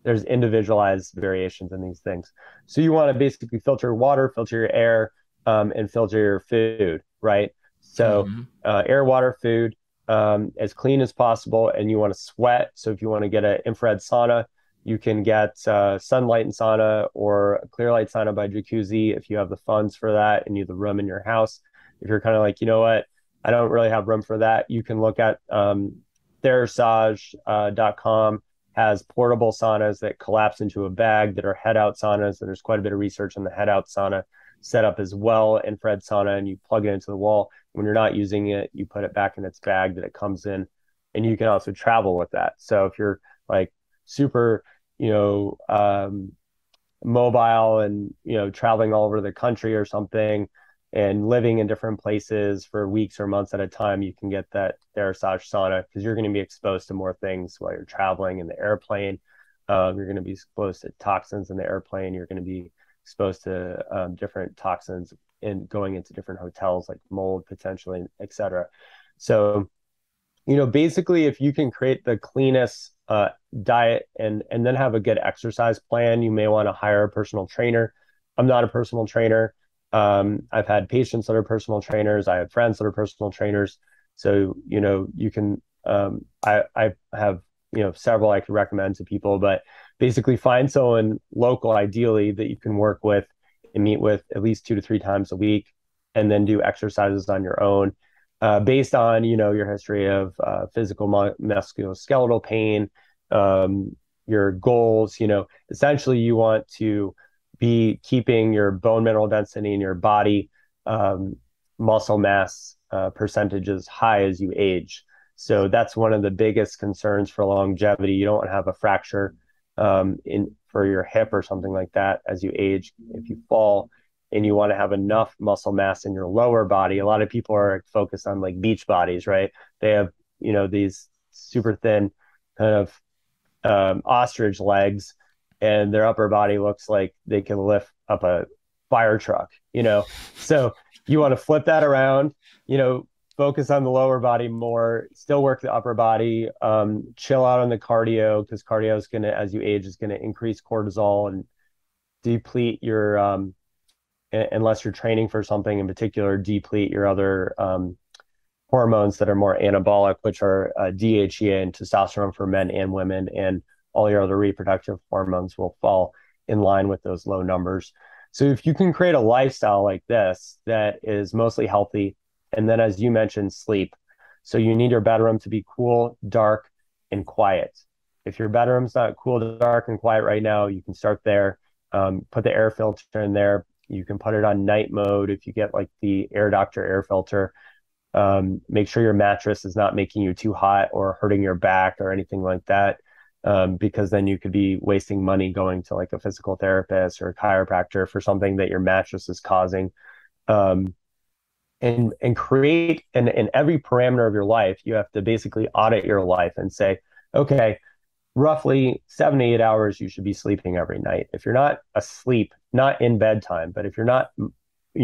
there's individualized variations in these things. So you want to basically filter water, filter your air, and filter your food, right? So air, water, food, as clean as possible. And you want to sweat. So if you want to get an infrared sauna, you can get sunlight and sauna or a clear light sauna by Jacuzzi if you have the funds for that and you have the room in your house. If you're kind of like, you know what, I don't really have room for that, you can look at Therasage.com has portable saunas that collapse into a bag that are head-out saunas. And there's quite a bit of research on the head-out sauna setup as well, infrared sauna, and you plug it into the wall. When you're not using it, you put it back in its bag that it comes in. And you can also travel with that. So if you're like super, you know, mobile and, you know, traveling all over the country or something and living in different places for weeks or months at a time, you can get that Therasage sauna because you're going to be exposed to more things while you're traveling in the airplane, You're going to be exposed to toxins in the airplane. You're going to be exposed to different toxins in going into different hotels, like mold potentially, et cetera. So, you know, basically, if you can create the cleanest diet and then have a good exercise plan, you may want to hire a personal trainer. I'm not a personal trainer. I've had patients that are personal trainers. I have friends that are personal trainers. So, you know, you can, I have, you know, several I could recommend to people, but basically find someone local, ideally, that you can work with and meet with at least 2 to 3 times a week, and then do exercises on your own based on, you know, your history of physical musculoskeletal pain, your goals. You know, essentially you want to be keeping your bone mineral density in your body, muscle mass percentage as high as you age. So that's one of the biggest concerns for longevity. You don't want to have a fracture for your hip or something like that as you age, if you fall, and you want to have enough muscle mass in your lower body. A lot of people are focused on like beach bodies, right? They have, you know, these super thin kind of ostrich legs, and their upper body looks like they can lift up a fire truck, you know? So you want to flip that around, you know, focus on the lower body more, still work the upper body, chill out on the cardio, because cardio is going to, as you age, is going to increase cortisol and deplete your, unless you're training for something in particular, deplete your other hormones that are more anabolic, which are DHEA and testosterone for men and women, and all your other reproductive hormones will fall in line with those low numbers. So if you can create a lifestyle like this that is mostly healthy, and then, as you mentioned, sleep. So you need your bedroom to be cool, dark, and quiet. If your bedroom's not cool, dark, and quiet right now, you can start there. Put the air filter in there. You can put it on night mode if you get like the Air Doctor air filter. Make sure your mattress is not making you too hot or hurting your back or anything like that. Because then you could be wasting money going to like a physical therapist or a chiropractor for something that your mattress is causing. And create in every parameter of your life, you have to basically audit your life and say, okay, roughly 7 to 8 hours you should be sleeping every night. If you're not asleep, not in bedtime, but if you're not, you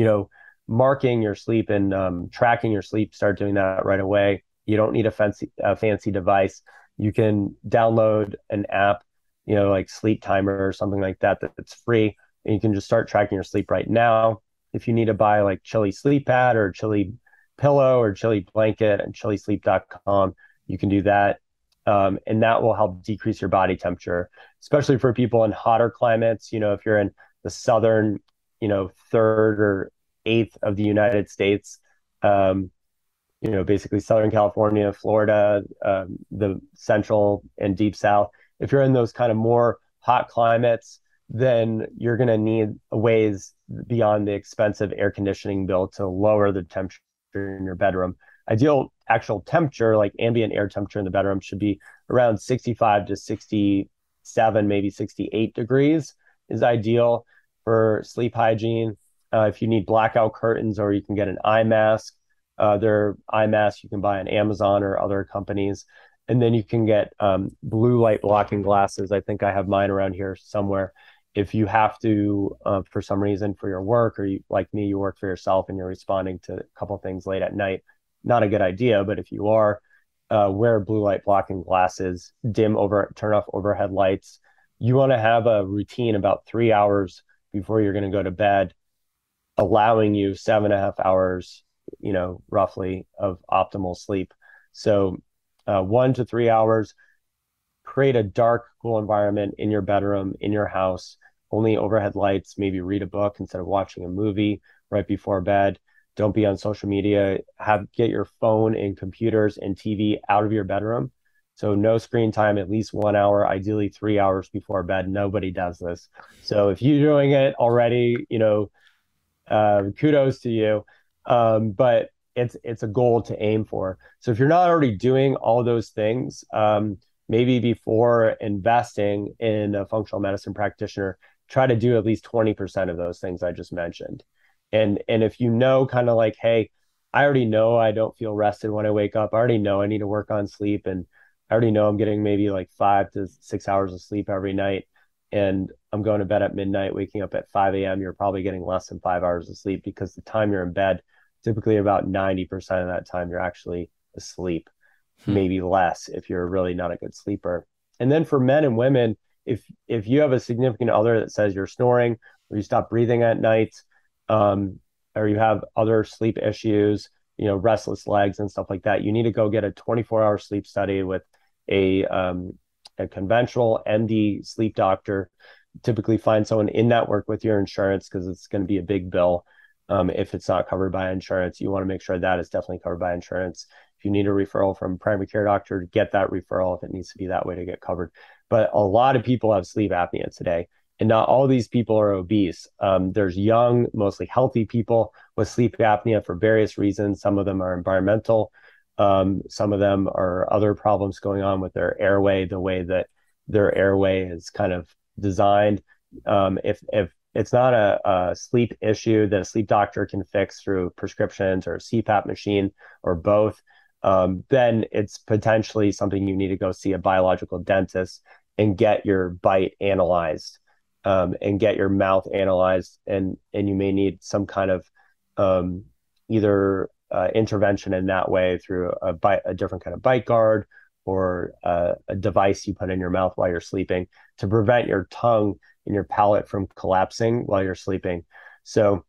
know, marking your sleep and tracking your sleep, start doing that right away. You don't need a fancy device. You can download an app, you know, like Sleep Timer or something like that, that's free. And you can just start tracking your sleep right now. If you need to buy like Chili Sleep Pad or Chili Pillow or Chili Blanket and ChiliSleep.com, you can do that. And that will help decrease your body temperature, especially for people in hotter climates. You know, if you're in the southern, you know, 3rd or 8th of the United States, you know, basically Southern California, Florida, the central and deep south. If you're in those kind of more hot climates, then you're going to need ways beyond the expensive air conditioning bill to lower the temperature in your bedroom. Ideal actual temperature, like ambient air temperature in the bedroom, should be around 65 to 67, maybe 68 degrees is ideal for sleep hygiene. If you need blackout curtains, or you can get an eye mask. Their eye masks you can buy on Amazon or other companies, and then you can get blue light blocking glasses. I think I have mine around here somewhere. If you have to, for some reason, for your work, or you, like me, you work for yourself and you're responding to a couple things late at night, not a good idea. But if you are, wear blue light blocking glasses, turn off overhead lights. You want to have a routine about 3 hours before you're going to go to bed, allowing you 7.5 hours, you know, roughly, of optimal sleep. So 1 to 3 hours, create a dark, cool environment in your bedroom, in your house, only overhead lights, maybe read a book instead of watching a movie right before bed. Don't be on social media. Get your phone and computers and TV out of your bedroom. So no screen time, at least 1 hour, ideally 3 hours before bed. Nobody does this. So if you're doing it already, you know, kudos to you. But it's a goal to aim for. So if you're not already doing all those things, maybe before investing in a functional medicine practitioner, try to do at least 20% of those things I just mentioned. And if you know, kind of like, hey, I already know I don't feel rested when I wake up. I already know I need to work on sleep, and I I already know I'm getting maybe like 5 to 6 hours of sleep every night, and I'm going to bed at midnight, waking up at 5 a.m., you're probably getting less than 5 hours of sleep, because the time you're in bed, typically about 90% of that time, you're actually asleep, maybe less if you're really not a good sleeper. And then for men and women, if you have a significant other that says you're snoring, or you stop breathing at night, or you have other sleep issues, you know, restless legs and stuff like that, you need to go get a 24-hour sleep study with a conventional MD sleep doctor. Typically find someone in network with your insurance, because it's going to be a big bill. If it's not covered by insurance, you want to make sure that it's definitely covered by insurance. If you need a referral from primary care doctor, get that referral if it needs to be that way to get covered. But a lot of people have sleep apnea today, and not all these people are obese. There's young, mostly healthy people with sleep apnea for various reasons. Some of them are environmental. Some of them are other problems going on with their airway, the way that their airway is kind of designed. If it's not a sleep issue that a sleep doctor can fix through prescriptions or a CPAP machine or both, then it's potentially something you need to go see a biological dentist and get your bite analyzed, and get your mouth analyzed. And you may need some kind of either intervention in that way through a different kind of bite guard, or a device you put in your mouth while you're sleeping to prevent your tongue and your palate from collapsing while you're sleeping. So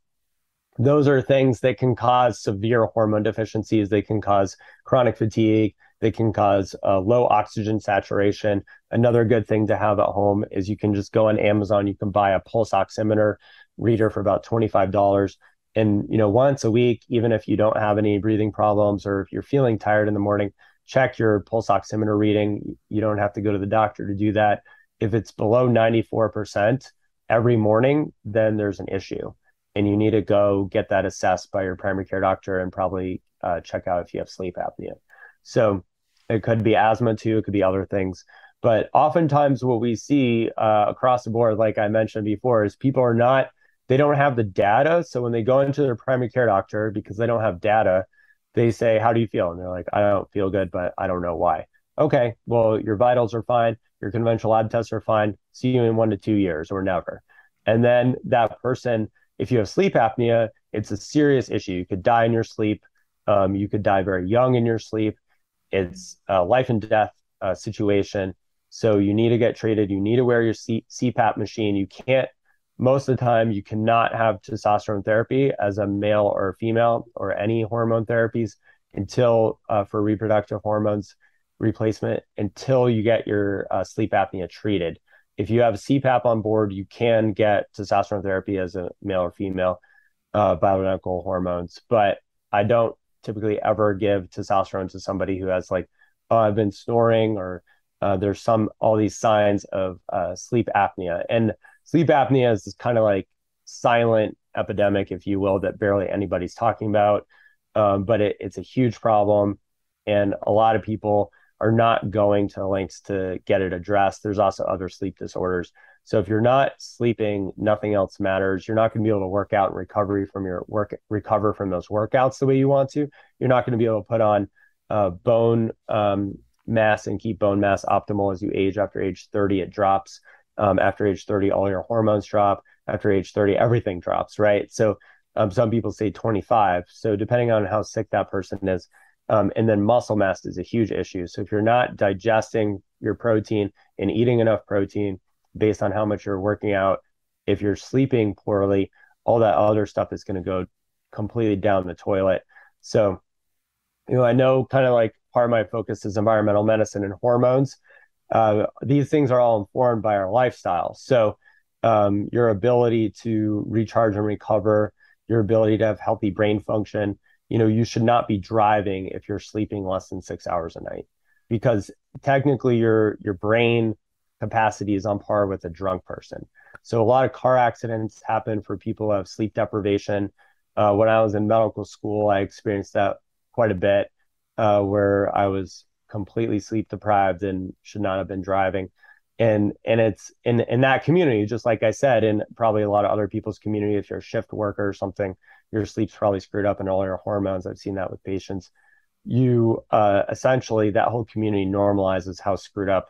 those are things that can cause severe hormone deficiencies. They can cause chronic fatigue. They can cause low oxygen saturation. Another good thing to have at home is you can just go on Amazon. You can buy a pulse oximeter reader for about $25. And, you know, once a week, even if you don't have any breathing problems, or if you're feeling tired in the morning, check your pulse oximeter reading. You don't have to go to the doctor to do that. If it's below 94% every morning, then there's an issue, and you need to go get that assessed by your primary care doctor, and probably check out if you have sleep apnea. So it could be asthma too. It could be other things. But oftentimes what we see across the board, like I mentioned before, is people are not, they don't have the data. So when they go into their primary care doctor, because they don't have data, they say, how do you feel? And they're like, I don't feel good, but I don't know why. Okay, well, your vitals are fine. Your conventional lab tests are fine. See you in 1 to 2 years or never. And then that person, if you have sleep apnea, it's a serious issue. You could die in your sleep. You could die very young in your sleep. It's a life and death situation. So you need to get treated. You need to wear your CPAP machine. You can't, most of the time, you cannot have testosterone therapy as a male or a female, or any hormone therapies until for reproductive hormones replacement, until you get your sleep apnea treated. If you have a CPAP on board, you can get testosterone therapy as a male or female biomedical hormones. But I don't typically ever give testosterone to somebody who has like, oh, I've been snoring, or there's all these signs of sleep apnea. And sleep apnea is this kind of like silent epidemic, if you will, that barely anybody's talking about, but it's a huge problem. And a lot of people are not going to lengths to get it addressed. There's also other sleep disorders. So if you're not sleeping, nothing else matters. You're not going to be able to work out and recover from those workouts the way you want to. You're not going to be able to put on bone mass and keep bone mass optimal as you age. After age 30, it drops. After age 30, all your hormones drop. After age 30, everything drops, right? So some people say 25. So depending on how sick that person is, and then muscle mass is a huge issue. So if you're not digesting your protein and eating enough protein based on how much you're working out, if you're sleeping poorly, all that other stuff is going to go completely down the toilet. So, you know, I know kind of like part of my focus is environmental medicine and hormones. These things are all informed by our lifestyle. So your ability to recharge and recover, your ability to have healthy brain function. You know, you should not be driving if you're sleeping less than 6 hours a night, because technically your brain capacity is on par with a drunk person. So a lot of car accidents happen for people who have sleep deprivation. When I was in medical school, I experienced that quite a bit, where I was completely sleep deprived and should not have been driving. And it's in that community, just like I said, and probably a lot of other people's community, if you're a shift worker or something, your sleep's probably screwed up and all your hormones. I've seen that with patients. you essentially, that whole community normalizes how screwed up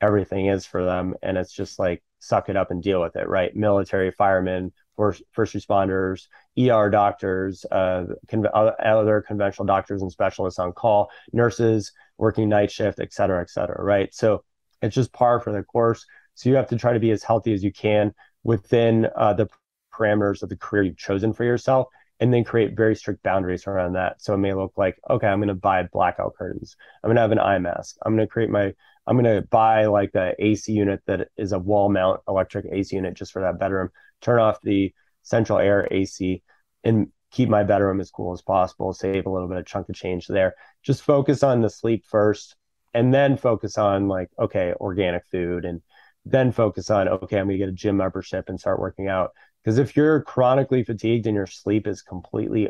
everything is for them. And it's just like, suck it up and deal with it, right? Military, firemen, first responders, ER doctors, other conventional doctors and specialists on call, nurses working night shift, et cetera, right? So it's just par for the course. So you have to try to be as healthy as you can within the parameters of the career you've chosen for yourself, and then create very strict boundaries around that. So it may look like, okay, I'm going to buy blackout curtains. I'm going to have an eye mask. I'm going to buy like the AC unit that is a wall mount electric AC unit just for that bedroom, turn off the central air AC and keep my bedroom as cool as possible, save a little bit of chunk of change there. Just focus on the sleep first, and then focus on like, okay, organic food, and then focus on, okay, I'm going to get a gym membership and start working out. Because if you're chronically fatigued and your sleep is completely,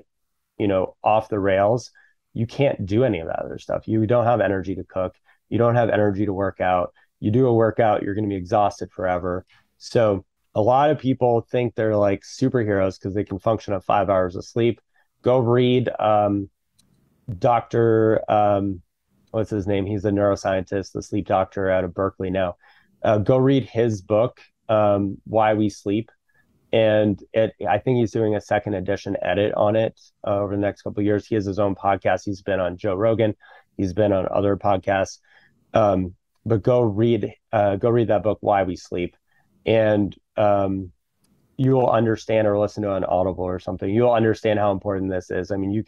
you know, off the rails, you can't do any of that other stuff. You don't have energy to cook. You don't have energy to work out. You do a workout, you're going to be exhausted forever. So a lot of people think they're like superheroes because they can function on 5 hours of sleep. Go read Dr. What's his name? He's a neuroscientist, the sleep doctor out of Berkeley now. Go read his book, Why We Sleep. And I think he's doing a second edition edit on it over the next couple of years. He has his own podcast. He's been on Joe Rogan. He's been on other podcasts. But go read that book, Why We Sleep. And you'll understand, or listen to an Audible or something. You'll understand how important this is. I mean, you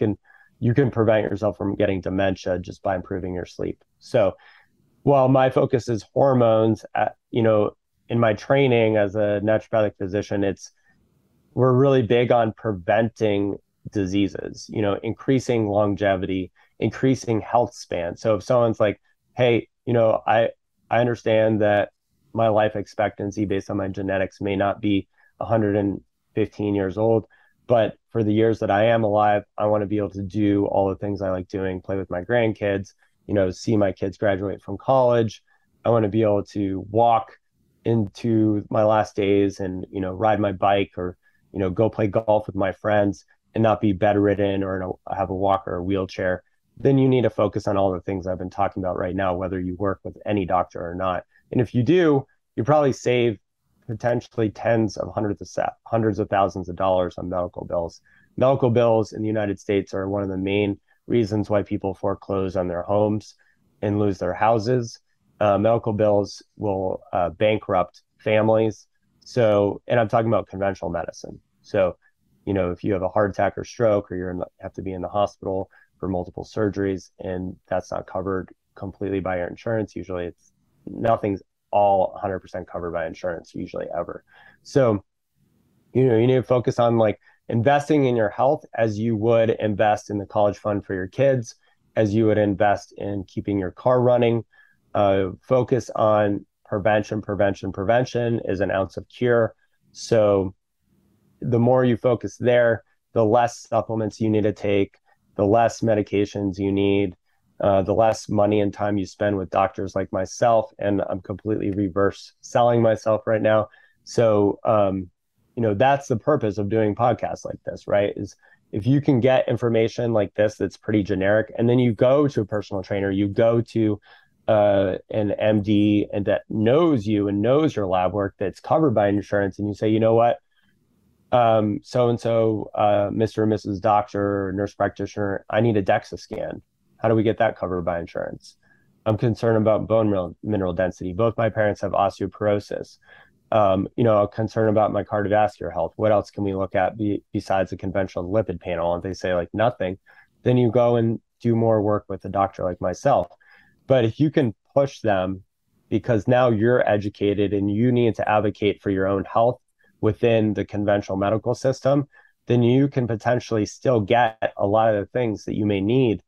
can prevent yourself from getting dementia just by improving your sleep. So while my focus is hormones, you know, in my training as a naturopathic physician, we're really big on preventing diseases, you know, increasing longevity, increasing health span. So if someone's like, hey, you know, I understand that my life expectancy based on my genetics may not be 115 years old, but for the years that I am alive, I want to be able to do all the things I like doing, play with my grandkids, you know, see my kids graduate from college. I want to be able to walk into my last days and, you know, ride my bike, or, you know, go play golf with my friends and not be bedridden or have a walker or a wheelchair. Then you need to focus on all the things I've been talking about right now, whether you work with any doctor or not. And if you do, you probably save potentially tens of hundreds of thousands of dollars on medical bills. Medical bills in the United States are one of the main reasons why people foreclose on their homes and lose their houses. Medical bills will bankrupt families. So, and I'm talking about conventional medicine. So, you know, if you have a heart attack or stroke, or you have to be in the hospital for multiple surgeries, and that's not covered completely by your insurance, usually nothing's all 100% covered by insurance, usually ever. So, you know, you need to focus on like investing in your health as you would invest in the college fund for your kids, as you would invest in keeping your car running. Focus on prevention. Prevention is an ounce of cure. So the more you focus there, the less supplements you need to take, the less medications you need, the less money and time you spend with doctors like myself. And I'm completely reverse selling myself right now. So, you know, that's the purpose of doing podcasts like this, right? Is if you can get information like this that's pretty generic, and then you go to a personal trainer, you go to an MD, and that knows you and knows your lab work, that's covered by insurance, and you say, you know what, so-and-so, Mr. and Mrs. Doctor, nurse practitioner, I need a DEXA scan. How do we get that covered by insurance? I'm concerned about bone mineral density. Both my parents have osteoporosis. You know, I'm concerned about my cardiovascular health. What else can we look at besides a conventional lipid panel? And they say like nothing. Then you go and do more work with a doctor like myself. But if you can push them, because now you're educated and you need to advocate for your own health within the conventional medical system, then you can potentially still get a lot of the things that you may need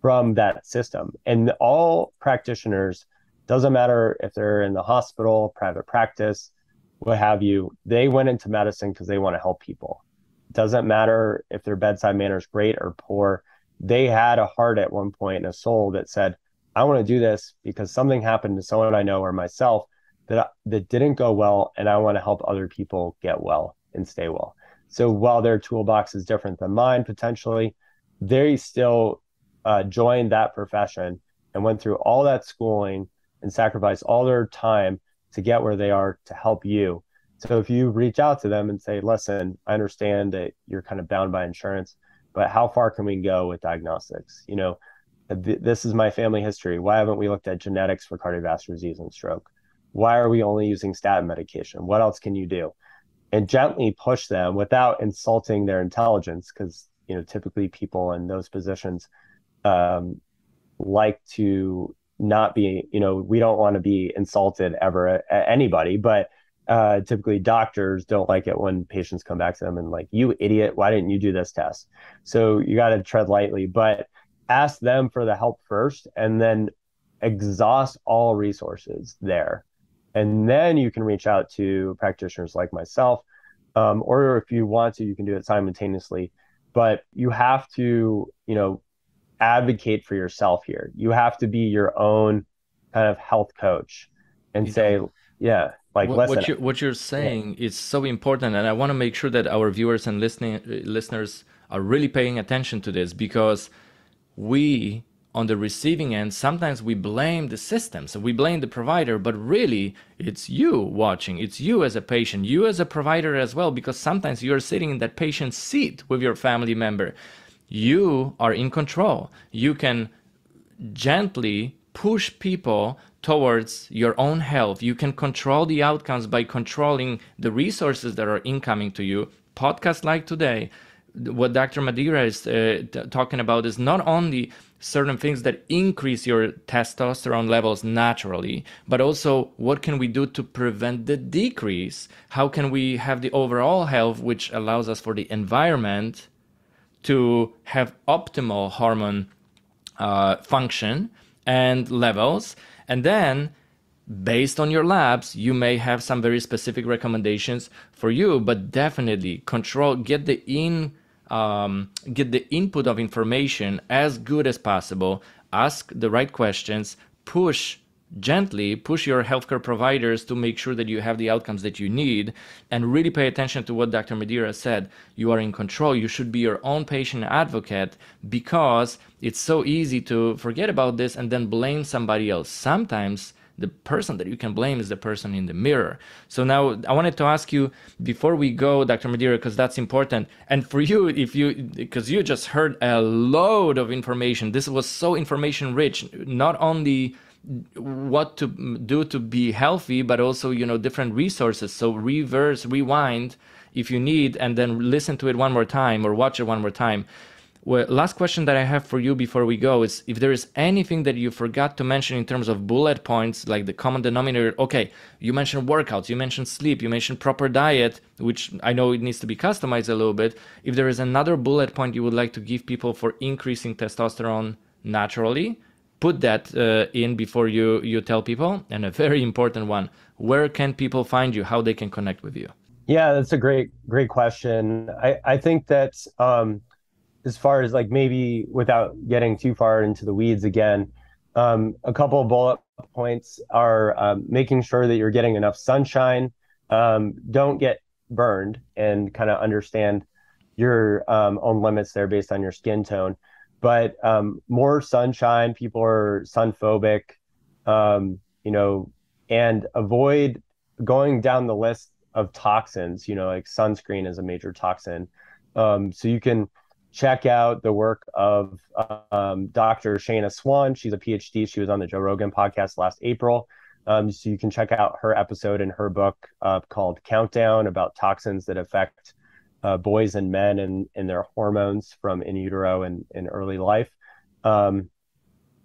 from that system. And all practitioners, doesn't matter if they're in the hospital, private practice, what have you, they went into medicine because they want to help people. Doesn't matter if their bedside manner is great or poor. They had a heart at one point and a soul that said, I want to do this because something happened to someone I know or myself that didn't go well, and I want to help other people get well and stay well. So while their toolbox is different than mine, potentially, they still joined that profession and went through all that schooling and sacrificed all their time to get where they are to help you. So if you reach out to them and say, listen, I understand that you're kind of bound by insurance, but how far can we go with diagnostics? You know, this is my family history. Why haven't we looked at genetics for cardiovascular disease and stroke? Why are we only using statin medication? What else can you do? And gently push them without insulting their intelligence, because, you know, typically people in those positions like to not be, you know, we don't want to be insulted ever at anybody, but typically doctors don't like it when patients come back to them and like, you idiot, why didn't you do this test? So you got to tread lightly, but ask them for the help first and then exhaust all resources there. And then you can reach out to practitioners like myself, or if you want to, you can do it simultaneously, but you have to, you know, advocate for yourself here. You have to be your own kind of health coach and say, yeah, like what you're saying is so important. And I want to make sure that our viewers and listeners are really paying attention to this, because we, on the receiving end, sometimes we blame the system, so we blame the provider, but really it's you watching, it's you as a patient, you as a provider as well, because sometimes you're sitting in that patient's seat with your family member. You are in control. You can gently push people towards your own health. You can control the outcomes by controlling the resources that are incoming to you. Podcasts like today, what Dr. Madeira is talking about is not only certain things that increase your testosterone levels naturally, but also what can we do to prevent the decrease? How can we have the overall health, which allows us for the environment to have optimal hormone function and levels? And then based on your labs, you may have some very specific recommendations for you, but definitely control, get the input of information as good as possible, ask the right questions, push gently, push your healthcare providers to make sure that you have the outcomes that you need, and really pay attention to what Dr. Madeira said. You are in control. You should be your own patient advocate, because it's so easy to forget about this and then blame somebody else. Sometimes the person that you can blame is the person in the mirror. So now I wanted to ask you before we go, Dr. Madeira, because that's important. And for you, if you, because you just heard a load of information, this was so information rich, not only what to do to be healthy, but also, you know, different resources. So reverse, rewind if you need, and then listen to it one more time or watch it one more time. Well, last question that I have for you before we go is, if there is anything that you forgot to mention in terms of bullet points, like the common denominator. Okay, you mentioned workouts, you mentioned sleep, you mentioned proper diet, which I know it needs to be customized a little bit. If there is another bullet point you would like to give people for increasing testosterone naturally, put that in before you tell people. And a very important one, where can people find you, how they can connect with you? Yeah, that's a great question. I think that as far as like, maybe without getting too far into the weeds again, a couple of bullet points are making sure that you're getting enough sunshine, don't get burned, and kind of understand your own limits there based on your skin tone. But more sunshine, people are sun phobic, you know, and avoid going down the list of toxins, you know, like sunscreen is a major toxin. So you can check out the work of Dr. Shanna Swan. She's a PhD. She was on the Joe Rogan podcast last April. So you can check out her episode in her book called Countdown, about toxins that affect boys and men and their hormones from in utero and in early life. And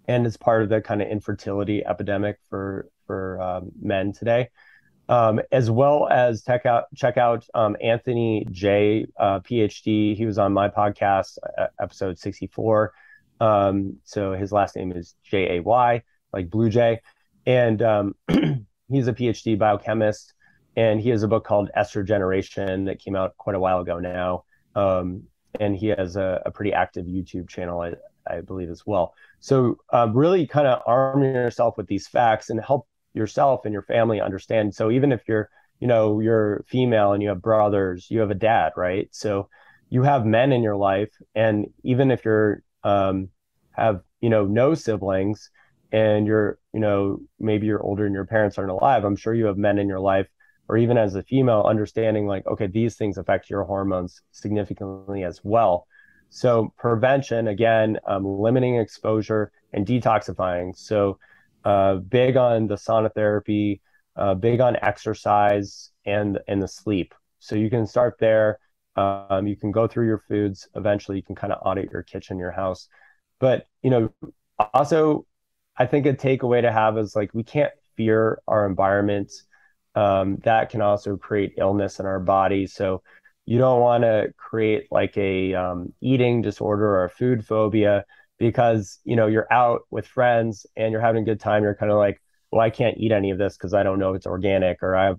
it's part of the kind of infertility epidemic for men today, as well as check out Anthony Jay, PhD. He was on my podcast, episode 64. So his last name is Jay, like Blue Jay. And he's a PhD biochemist. And he has a book called Esther Generation that came out quite a while ago now. And he has a pretty active YouTube channel, I believe, as well. So really kind of arm yourself with these facts and help yourself and your family understand. So even if you're, you know, you're female and you have brothers, you have a dad, right? So you have men in your life. And even if you're have, no siblings and you're, maybe you're older and your parents aren't alive, I'm sure you have men in your life, or even as a female, understanding like, okay, these things affect your hormones significantly as well. So prevention, again, limiting exposure and detoxifying. So big on the sonotherapy, big on exercise and the sleep. So you can start there. You can go through your foods. Eventually, you can kind of audit your kitchen, your house. But, also, I think a takeaway to have is like, we can't fear our environment. That can also create illness in our body. So you don't want to create like a eating disorder or a food phobia because, you're out with friends and you're having a good time. You're kind of like, well, I can't eat any of this because I don't know it's organic, or I have,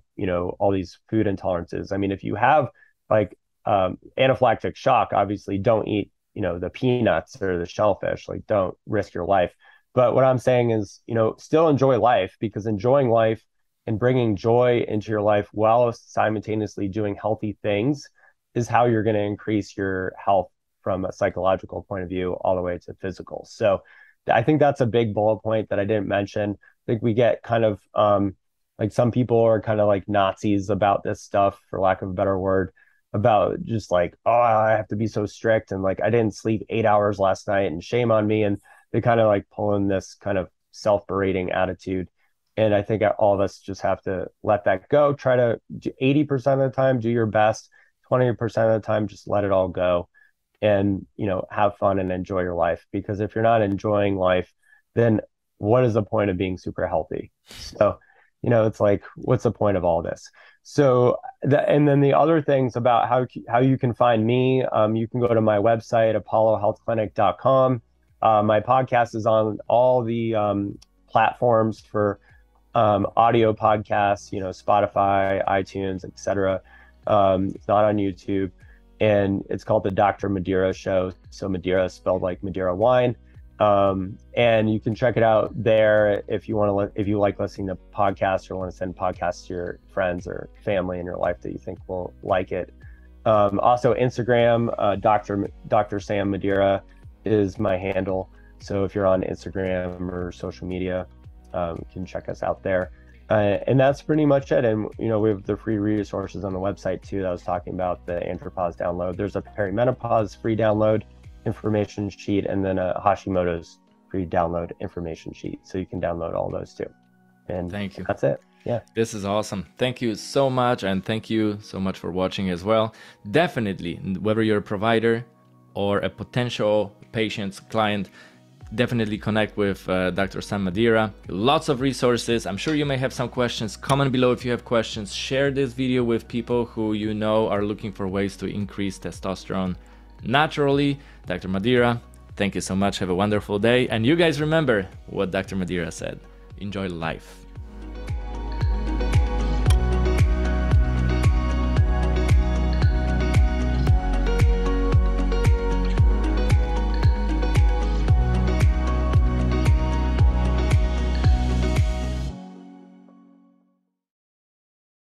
all these food intolerances. I mean, if you have like anaphylactic shock, obviously don't eat, the peanuts or the shellfish, like don't risk your life. But what I'm saying is, still enjoy life, because enjoying life and bringing joy into your life while simultaneously doing healthy things is how you're going to increase your health from a psychological point of view all the way to physical. So I think that's a big bullet point that I didn't mention. I think we get kind of like, some people are kind of like Nazis about this stuff, for lack of a better word, about just like, oh, I have to be so strict. And like, I didn't sleep 8 hours last night and shame on me. And they kind of like pull in this kind of self-berating attitude. And I think all of us just have to let that go. Try to 80% of the time, do your best. 20% of the time, just let it all go and, have fun and enjoy your life. Because if you're not enjoying life, then what is the point of being super healthy? So, it's like, what's the point of all this? So, and then the other things about how you can find me, you can go to my website, apollohealthclinic.com. My podcast is on all the platforms for audio podcasts, Spotify, iTunes, etc. It's not on YouTube, and it's called The Dr. Madeira Show. So Madeira is spelled like Madeira wine. And you can check it out there if you want to, if you like listening to podcasts or want to send podcasts to your friends or family in your life that you think will like it. Also Instagram, Dr. Sam Madeira is my handle. So if you're on Instagram or social media, you can check us out there. And that's pretty much it. And, we have the free resources on the website too, that I was talking about, the Andropause download. There's a Perimenopause free download information sheet, and then a Hashimoto's free download information sheet. So you can download all those too. And thank you. That's it. Yeah. This is awesome. Thank you so much. And thank you so much for watching as well. Definitely, whether you're a provider or a potential patient, client, definitely connect with Dr. Sam Madeira. Lots of resources. I'm sure you may have some questions. Comment below if you have questions. Share this video with people who you know are looking for ways to increase testosterone naturally. Dr. Madeira, thank you so much. Have a wonderful day. And you guys remember what Dr. Madeira said. Enjoy life.